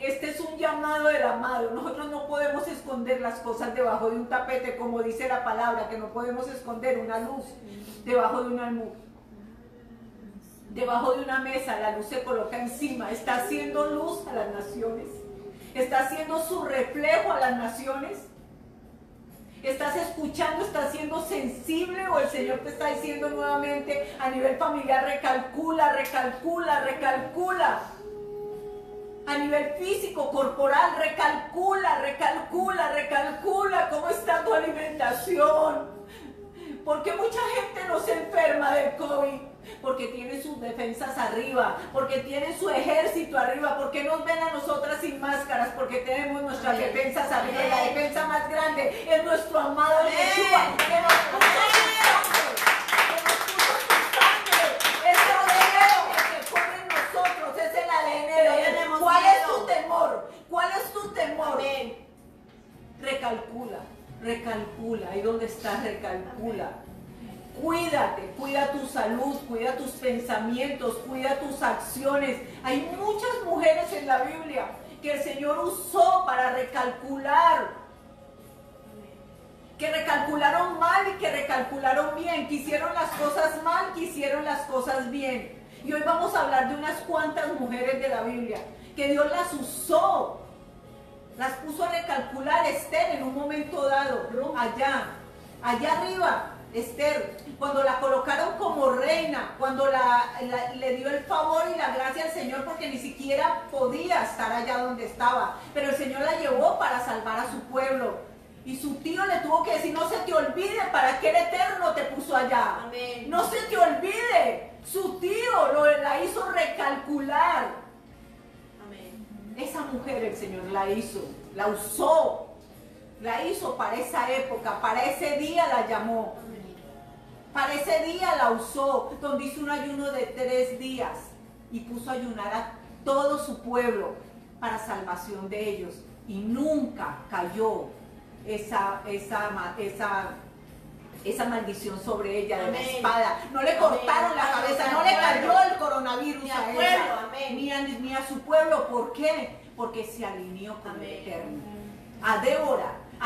Este es un llamado del amado. Nosotros no podemos esconder las cosas debajo de un tapete, como dice la palabra, que no podemos esconder una luz debajo de un almud. Debajo de una mesa, la luz se coloca encima. Está haciendo luz a las naciones. Está haciendo su reflejo a las naciones. Estás escuchando, estás siendo sensible, o el Señor te está diciendo nuevamente a nivel familiar, recalcula, recalcula, recalcula. A nivel físico, corporal, recalcula, recalcula, recalcula. ¿Cómo está tu alimentación? Porque mucha gente no se enferma del COVID, porque tiene sus defensas arriba, porque tiene su ejército arriba, porque nos ven a nosotras sin máscaras, porque tenemos nuestras defensas arriba. La defensa más grande es nuestro amado Yeshua, que nos puso su sangre, es el ADN que corre en nosotros, es el ADN. ¿Cuál es tu temor? ¿Cuál es tu temor? Recalcula, recalcula, ahí donde estás, recalcula. Cuídate, cuida tu salud, cuida tus pensamientos, cuida tus acciones. Hay muchas mujeres en la Biblia que el Señor usó para recalcular, que recalcularon mal y que recalcularon bien, que hicieron las cosas mal, que hicieron las cosas bien. Y hoy vamos a hablar de unas cuantas mujeres de la Biblia que Dios las usó, las puso a recalcular. Esther, en un momento dado, allá arriba, Esther, cuando la colocaron como reina, cuando le dio el favor y la gracia al Señor, porque ni siquiera podía estar allá donde estaba, pero el Señor la llevó para salvar a su pueblo, y su tío le tuvo que decir, no se te olvide para qué el Eterno te puso allá. Amén. No se te olvide. Su tío la hizo recalcular. Amén. Esa mujer el Señor la usó, la hizo para esa época, para ese día la llamó. Para ese día la usó, donde hizo un ayuno de 3 días y puso a ayunar a todo su pueblo para salvación de ellos. Y nunca cayó esa maldición sobre ella de la espada. No le cortaron la cabeza, no le cayó el coronavirus a ella, ni a su pueblo. ¿Por qué? Porque se alineó con el Eterno. A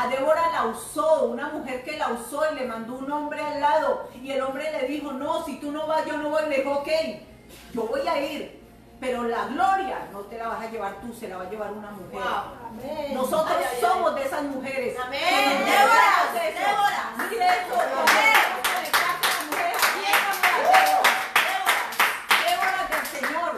Débora la usó, una mujer que la usó, y le mandó un hombre al lado, y el hombre le dijo, no, si tú no vas, yo no voy. Le dijo, ok, yo voy a ir, pero la gloria no te la vas a llevar tú, se la va a llevar una mujer. Wow. Nosotros somos de esas mujeres. Amén. Débora. Mira eso. Débora del Señor,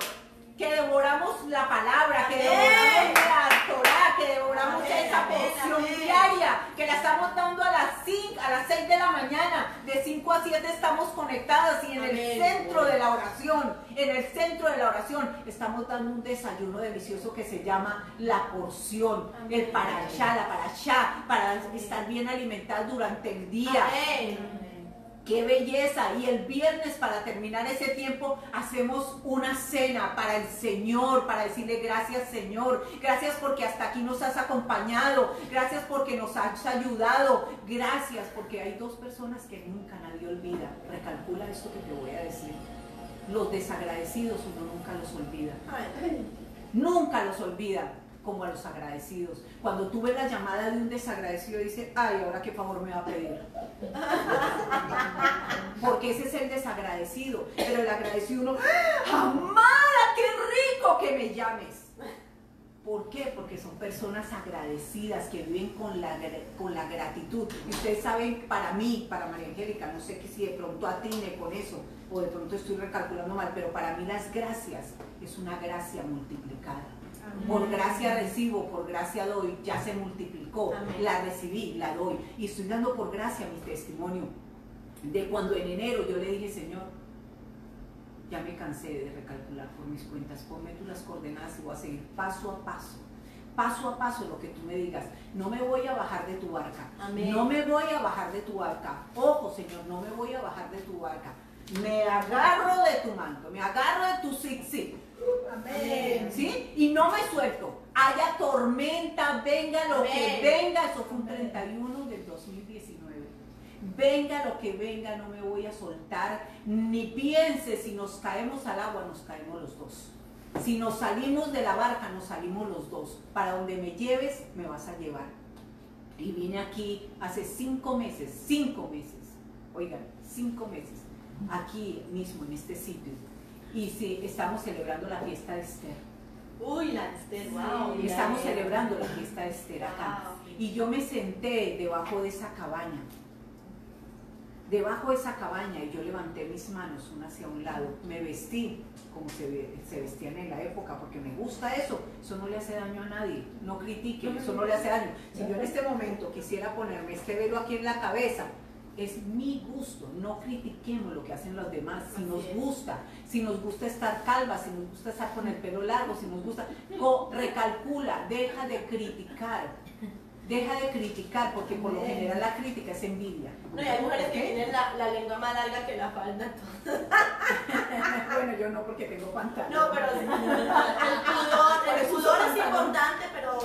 que devoramos la palabra, que devoramos la Torah, que devoramos esa porción diaria, que la estamos dando a las 5, a las 6 de la mañana, de 5 a 7 estamos conectadas y en el centro de la oración, en el centro de la oración estamos dando un desayuno delicioso que se llama la porción, el parachá, la parachá, para estar bien alimentados durante el día. Amén. ¡Qué belleza! Y el viernes, para terminar ese tiempo, hacemos una cena para el Señor, para decirle gracias, Señor. Gracias porque hasta aquí nos has acompañado. Gracias porque nos has ayudado. Gracias porque hay dos personas que nunca nadie olvida. Recalcula esto que te voy a decir. Los desagradecidos uno nunca los olvida. Nunca los olvida como a los agradecidos. Cuando tú ves la llamada de un desagradecido, dice, ay, ¿ahora qué favor me va a pedir? Porque ese es el desagradecido. Pero el agradecido uno, amada, qué rico que me llames. ¿Por qué? Porque son personas agradecidas que viven con la gratitud. Y ustedes saben, para mí, para María Angélica, no sé que si de pronto atine con eso, o de pronto estoy recalculando mal, pero para mí las gracias es una gracia multiplicada. Por gracia recibo, por gracia doy, ya se multiplicó. Amén. La recibí, la doy. Y estoy dando por gracia mi testimonio de cuando en enero yo le dije, Señor, ya me cansé de recalcular por mis cuentas, ponme tú las coordenadas y voy a seguir paso a paso lo que tú me digas. No me voy a bajar de tu barca. Amén. No me voy a bajar de tu barca. Ojo, Señor, no me voy a bajar de tu barca. Me agarro de tu manto, me agarro de tu zig-zig. Amén. ¿Sí? Y no me suelto. Haya tormenta, venga lo que venga. Eso fue un 31 del 2019. Venga lo que venga, no me voy a soltar. Ni piense, si nos caemos al agua, nos caemos los dos. Si nos salimos de la barca, nos salimos los dos. Para donde me lleves, me vas a llevar. Y vine aquí hace 5 meses. Oigan, 5 meses. Aquí mismo, en este sitio. Y sí, estamos celebrando la fiesta de Esther. ¡Uy, la Esther! Wow, sí, estamos celebrando la fiesta de Esther acá. Wow. Y yo me senté debajo de esa cabaña. Debajo de esa cabaña, y yo levanté mis manos, una hacia un lado. Me vestí como se vestían en la época, porque me gusta eso. Eso no le hace daño a nadie. No critiquen, eso no le hace daño. Si yo en este momento quisiera ponerme este velo aquí en la cabeza, es mi gusto, no critiquemos lo que hacen los demás, si nos gusta, si nos gusta estar calva, si nos gusta estar con el pelo largo, si nos gusta, recalcula, deja de criticar, porque por lo general la crítica es envidia. No, y hay mujeres que tienen la lengua más larga que la falda. Bueno, yo no, porque tengo pantalla. No, pero el pudor es importante, pero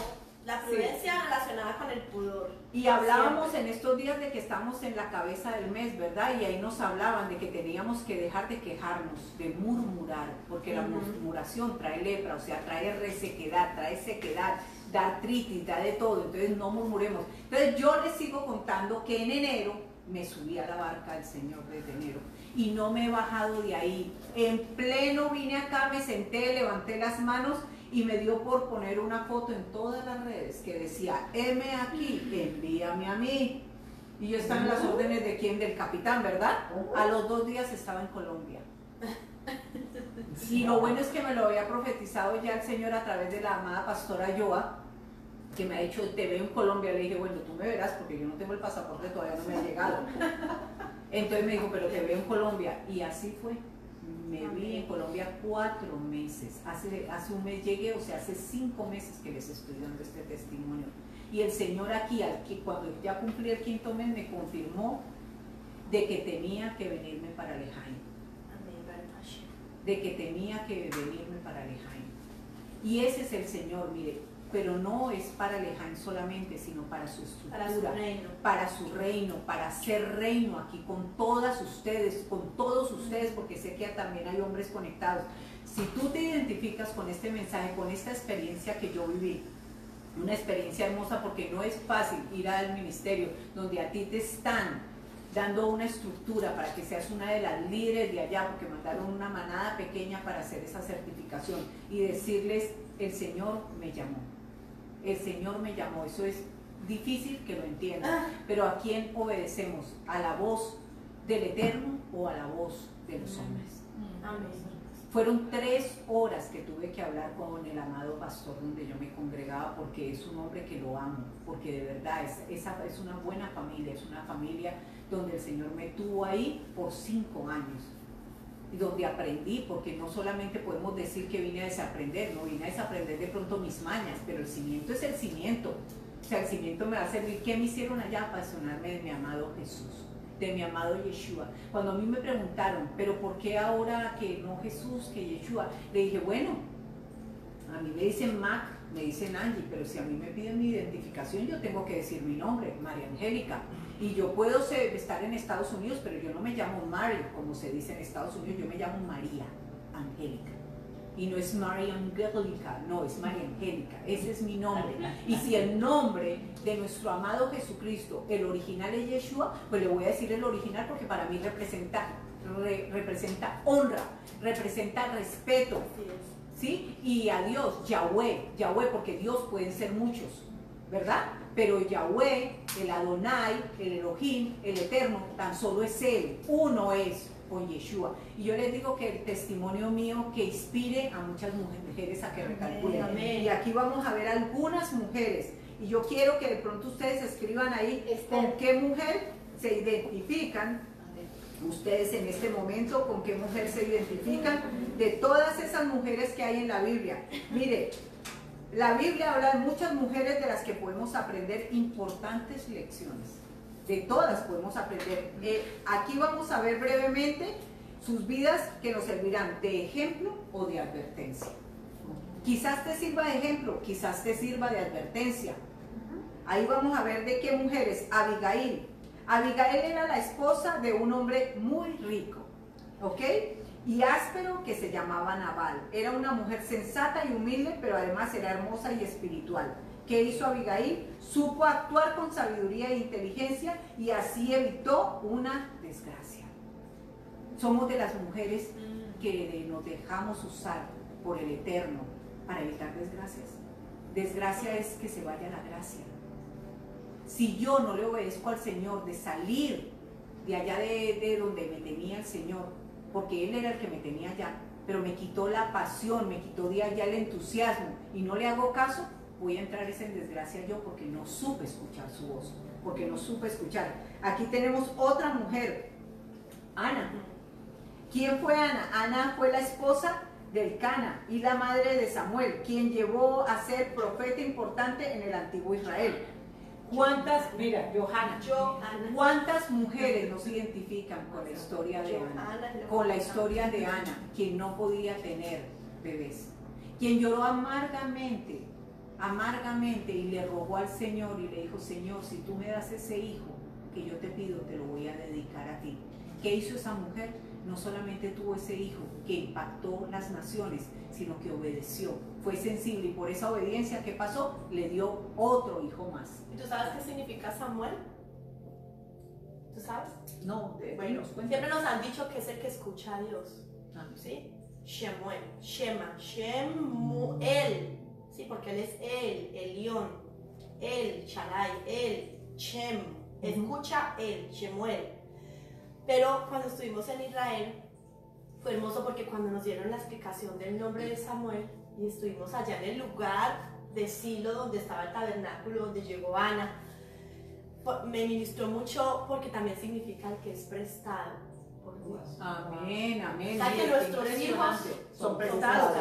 la prudencia relacionada con el pudor. Y hablábamos en estos días de que estamos en la cabeza del mes, ¿verdad? Y ahí nos hablaban de que teníamos que dejar de quejarnos, de murmurar, porque la murmuración trae lepra, o sea, trae resequedad, da artritis, da de todo, entonces no murmuremos. Entonces yo les sigo contando que en enero me subí a la barca del Señor desde enero y no me he bajado de ahí. En pleno vine acá, me senté, levanté las manos y me dio por poner una foto en todas las redes que decía, heme aquí, envíame a mí. Y yo estaba en las órdenes de quién, del capitán, ¿verdad? A los 2 días estaba en Colombia. Y lo bueno es que me lo había profetizado ya el Señor a través de la amada pastora Yoa, que me ha dicho, te veo en Colombia. Le dije, bueno, tú me verás porque yo no tengo el pasaporte, todavía no me ha llegado. Entonces me dijo, pero te veo en Colombia. Y así fue. Me vi en Colombia 4 meses, hace un mes llegué, o sea, hace 5 meses que les estoy dando este testimonio. Y el Señor aquí, cuando ya cumplí el 5.º mes, me confirmó de que tenía que venirme para Lejaim. Y ese es el Señor, mire, pero no es para Lejaim solamente, sino para su estructura, para su reino, para hacer reino aquí con todos ustedes, porque sé que también hay hombres conectados. Si tú te identificas con este mensaje, con esta experiencia que yo viví, una experiencia hermosa, porque no es fácil ir al ministerio donde a ti te están dando una estructura para que seas una de las líderes de allá, porque mandaron una manada pequeña para hacer esa certificación y decirles, el Señor me llamó, el Señor me llamó. Eso es difícil que lo entiendan, pero ¿a quién obedecemos? ¿A la voz del Eterno o a la voz de los hombres? Amén. Fueron 3 horas que tuve que hablar con el amado pastor donde yo me congregaba, porque es un hombre que lo amo, porque de verdad es una buena familia, es una familia donde el Señor me tuvo ahí por 5 años, y donde aprendí, porque no solamente podemos decir que vine a desaprender, no vine a desaprender de pronto mis mañas, pero el cimiento es el cimiento. O sea, el cimiento me va a servir. ¿Qué me hicieron allá? Apasionarme de mi amado Jesús, de mi amado Yeshua. Cuando a mí me preguntaron, ¿pero por qué ahora que no Jesús, que Yeshua? Le dije, bueno, a mí me dicen Mac, me dicen Angie, pero si a mí me piden mi identificación, yo tengo que decir mi nombre, María Angélica. Y yo puedo estar en Estados Unidos, pero yo no me llamo Mary, como se dice en Estados Unidos, yo me llamo María Angélica. Y no es María Angélica, no, es María Angélica, ese es mi nombre. Y si el nombre de nuestro amado Jesucristo, el original es Yeshua, pues le voy a decir el original, porque para mí representa honra, representa respeto, ¿sí? Y a Dios, Yahweh, Yahweh, porque Dios pueden ser muchos, ¿verdad? Pero Yahweh, el Adonai, el Elohim, el Eterno, tan solo es Él, uno es, con Yeshua. Y yo les digo que el testimonio mío que inspire a muchas mujeres a que recalculen. Amén. Y aquí vamos a ver algunas mujeres. Y yo quiero que de pronto ustedes escriban ahí con qué mujer se identifican. Ustedes en este momento, con qué mujer se identifican de todas esas mujeres que hay en la Biblia. Mire, la Biblia habla de muchas mujeres de las que podemos aprender importantes lecciones. De todas podemos aprender. Aquí vamos a ver brevemente sus vidas que nos servirán de ejemplo o de advertencia. Quizás te sirva de ejemplo, quizás te sirva de advertencia. Ahí vamos a ver de qué mujeres. Abigail. Abigail era la esposa de un hombre muy rico, ¿ok? Y áspero, que se llamaba Nabal. Era una mujer sensata y humilde, pero además era hermosa y espiritual. ¿Qué hizo Abigail? Supo actuar con sabiduría e inteligencia y así evitó una desgracia. Somos de las mujeres que nos dejamos usar por el Eterno para evitar desgracias. Desgracia es que se vaya la gracia. Si yo no le obedezco al Señor de salir de allá de donde me tenía el Señor, porque Él era el que me tenía allá, pero me quitó la pasión, me quitó de allá el entusiasmo y no le hago caso, voy a entrar en desgracia yo, porque no supe escuchar su voz, porque no supe escuchar. Aquí tenemos otra mujer, Ana. ¿Quién fue Ana? Ana fue la esposa del Cana y la madre de Samuel, quien llevó a ser profeta importante en el antiguo Israel. ¿Cuántas, mira, cuántas mujeres nos identifican con la historia de Ana? Con la historia de Ana, quien no podía tener bebés, quien lloró amargamente y le rogó al Señor y le dijo, Señor, si tú me das ese hijo que yo te pido, te lo voy a dedicar a ti. ¿Qué hizo esa mujer? No solamente tuvo ese hijo que impactó las naciones, sino que obedeció, fue sensible, y por esa obediencia, ¿qué pasó? Le dio otro hijo más. ¿Y tú sabes qué significa Samuel? ¿Tú sabes? No, bueno, siempre nos han dicho que es el que escucha a Dios, ¿sí? Shemuel, Shema, Shemuel. Sí, porque él es él, el león, el Shaddai, el Shem, escucha él, Shemuel. Pero cuando estuvimos en Israel, fue hermoso porque cuando nos dieron la explicación del nombre de Samuel, y estuvimos allá en el lugar de Silo, donde estaba el tabernáculo, donde llegó Ana, me ministró mucho, porque también significa el que es prestado por Dios. Amén, amén. O sea, que nuestros hijos son prestados.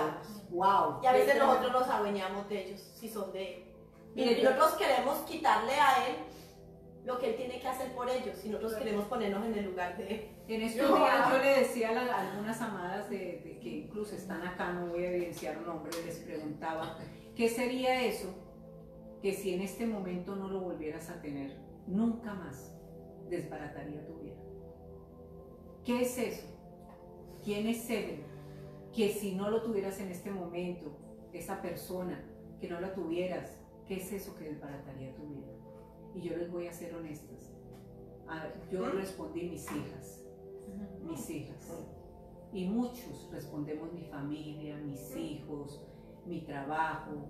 Wow. Y a veces nosotros nos adueñamos de ellos, si son de Él. Miren, nosotros queremos quitarle a Él lo que Él tiene que hacer por ellos, y nosotros queremos ponernos en el lugar de Él. En estos días yo le decía a algunas amadas que incluso están acá, no voy a evidenciar un nombre, les preguntaba, ¿qué sería eso que si en este momento no lo volvieras a tener, nunca más desbarataría tu vida? ¿Qué es eso? ¿Quién es Él? Que si no lo tuvieras en este momento, esa persona, que no la tuvieras, ¿qué es eso que desbarataría tu vida? Y yo les voy a ser honestas. yo respondí mis hijas, y muchos respondemos mi familia, mis hijos, mi trabajo,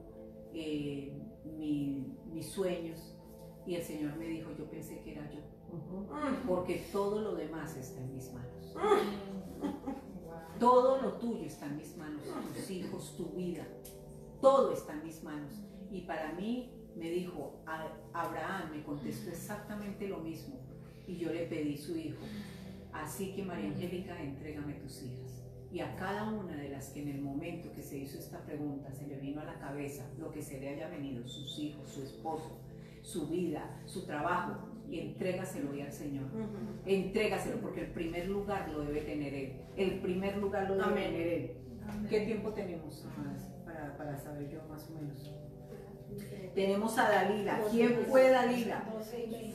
mis sueños, y el Señor me dijo, yo pensé que era yo, porque todo lo demás está en mis manos, todo lo tuyo está en mis manos, tus hijos, tu vida, todo está en mis manos. Y para mí, me dijo, Abraham me contestó exactamente lo mismo, y yo le pedí su hijo. Así que María Angélica, entrégame tus hijas. Y a cada una de las que en el momento que se hizo esta pregunta se le vino a la cabeza lo que se le haya venido, sus hijos, su esposo, su vida, su trabajo, entrégaselo hoy al Señor, entrégaselo, porque el primer lugar lo debe tener Él, el primer lugar lo debe tener Él. ¿Qué tiempo tenemos, amadas, para saber yo más o menos? Tenemos a Dalila. ¿Quién fue Dalila?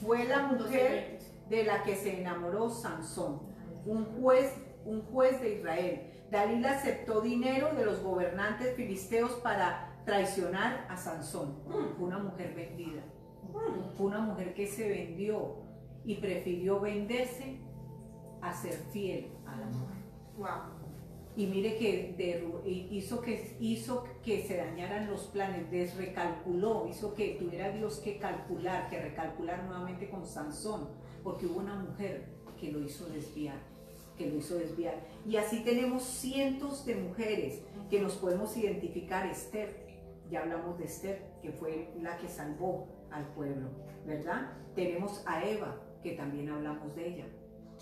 Fue la mujer de la que se enamoró Sansón, un juez de Israel. Dalila aceptó dinero de los gobernantes filisteos para traicionar a Sansón. Fue una mujer vendida, fue una mujer que se vendió y prefirió venderse a ser fiel al amor. Wow. Y mire que hizo que se dañaran los planes, desrecalculó, hizo que tuviera Dios que calcular, que recalcular nuevamente con Sansón, porque hubo una mujer que lo hizo desviar, Y así tenemos cientos de mujeres que nos podemos identificar. Esther, ya hablamos de Esther, que fue la que salvó al pueblo, ¿verdad? Tenemos a Eva, que también hablamos de ella,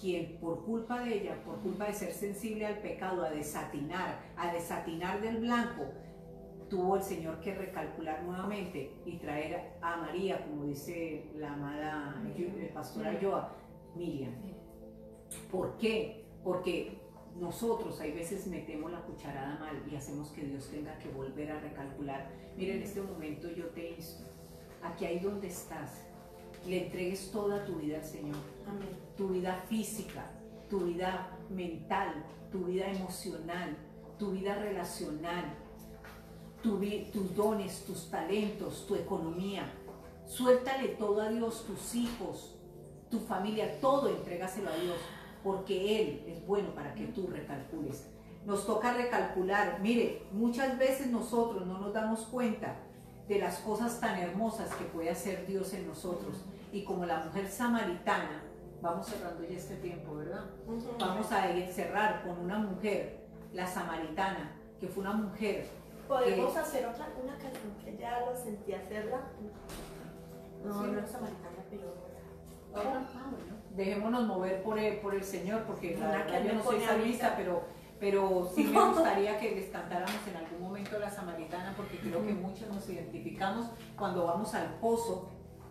quien por culpa de ella, por culpa de ser sensible al pecado, a desatinar del blanco, tuvo el Señor que recalcular nuevamente y traer a María, como dice la amada pastora Yoa, Miriam. ¿Por qué? Porque nosotros hay veces metemos la cucharada mal y hacemos que Dios tenga que volver a recalcular. Mira, en este momento yo te insto, aquí ahí donde estás, le entregues toda tu vida al Señor. Amén. Tu vida física, tu vida mental, tu vida emocional, tu vida relacional, tus dones, tus talentos, tu economía. Suéltale todo a Dios, tus hijos, tu familia, todo entrégaselo a Dios, porque Él es bueno para que tú recalcules. Nos toca recalcular. Mire, muchas veces nosotros no nos damos cuenta de las cosas tan hermosas que puede hacer Dios en nosotros. Y como la mujer samaritana, vamos cerrando ya este tiempo, ¿verdad? Vamos a cerrar con una mujer, la samaritana, que fue una mujer. ¿Podemos hacer otra, una canción que ya lo sentí hacerla? No, sí, no es samaritana, pero... Bueno, dejémonos mover por el Señor, porque la verdad yo no soy salmista, pero sí me gustaría que les cantáramos en algún momento la samaritana, porque creo que muchos nos identificamos cuando vamos al pozo,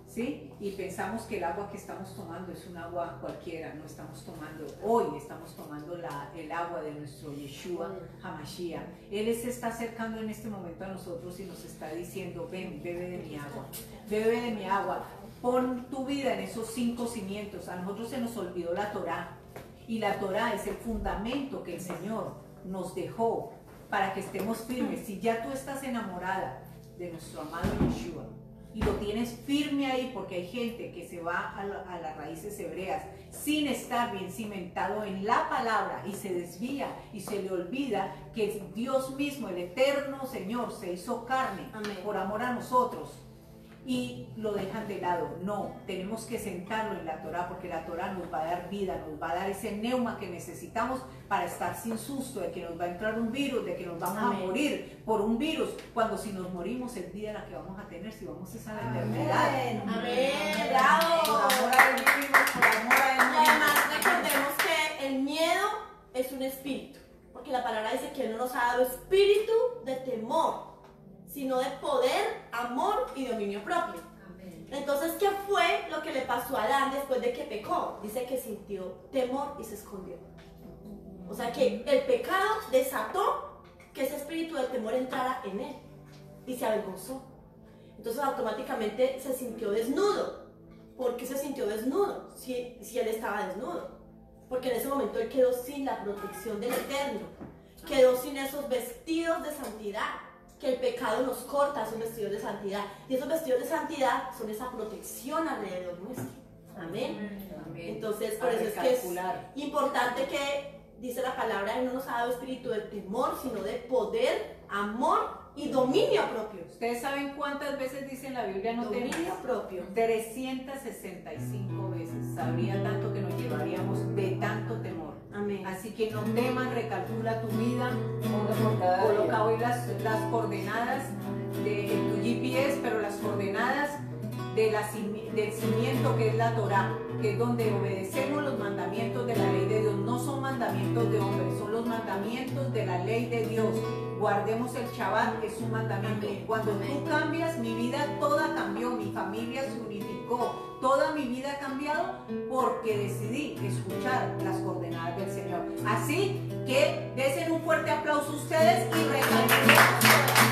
¿sí? Y pensamos que el agua que estamos tomando es un agua cualquiera. No estamos tomando, hoy estamos tomando el agua de nuestro Yeshua Hamashiach. Él se está acercando en este momento a nosotros y nos está diciendo, ven, bebe de mi agua, bebe de mi agua. Pon tu vida en esos 5 cimientos. A nosotros se nos olvidó la Torah, y la Torah es el fundamento que el Señor nos dejó para que estemos firmes. Si ya tú estás enamorada de nuestro amado Yeshua y lo tienes firme ahí, porque hay gente que se va a las raíces hebreas sin estar bien cimentado en la palabra, y se desvía y se le olvida que Dios mismo, el eterno Señor, se hizo carne por amor a nosotros, y lo dejan de lado. No, tenemos que sentarlo en la Torah, porque la Torah nos va a dar vida, nos va a dar ese neuma que necesitamos para estar sin susto de que nos va a entrar un virus, de que nos vamos a morir por un virus, cuando si nos morimos el día en la que vamos a tener, si vamos a la eternidad. Amén. Bravo. Por amor a Dios, por amor a Dios. Y además recordemos que el miedo es un espíritu, porque la palabra dice que Él no nos ha dado espíritu de temor, sino de poder, amor y dominio propio. Amén. Entonces, ¿qué fue lo que le pasó a Adán después de que pecó? Dice que sintió temor y se escondió. O sea que el pecado desató que ese espíritu del temor entrara en él y se avergonzó. Entonces automáticamente se sintió desnudo. ¿Por qué se sintió desnudo? Si él estaba desnudo, porque en ese momento él quedó sin la protección del eterno, quedó sin esos vestidos de santidad que el pecado nos corta, esos vestidos de santidad. Y esos vestidos de santidad son esa protección alrededor nuestro. Amén. Entonces, por eso es que es importante que, dice la palabra, Él no nos ha dado espíritu de temor, sino de poder, amor y dominio propio. ¿Ustedes saben cuántas veces dice en la Biblia no temas? Dominio propio. 365 veces. Sabría el dato que nos llevaríamos de tanto temor. Amén. Así que no temas, recalcula tu vida, coloca hoy las coordenadas de en tu GPS, pero las coordenadas del cimiento que es la Torah, que es donde obedecemos los mandamientos de la ley de Dios. No son mandamientos de hombres, son los mandamientos de la ley de Dios. Guardemos el Shabbat, es un mandamiento. Amén. Cuando tú cambias, mi vida toda cambió, mi familia se unificó, toda mi vida ha cambiado porque decidí escuchar las coordenadas del Señor. Así que desen un fuerte aplauso a ustedes y regalemos.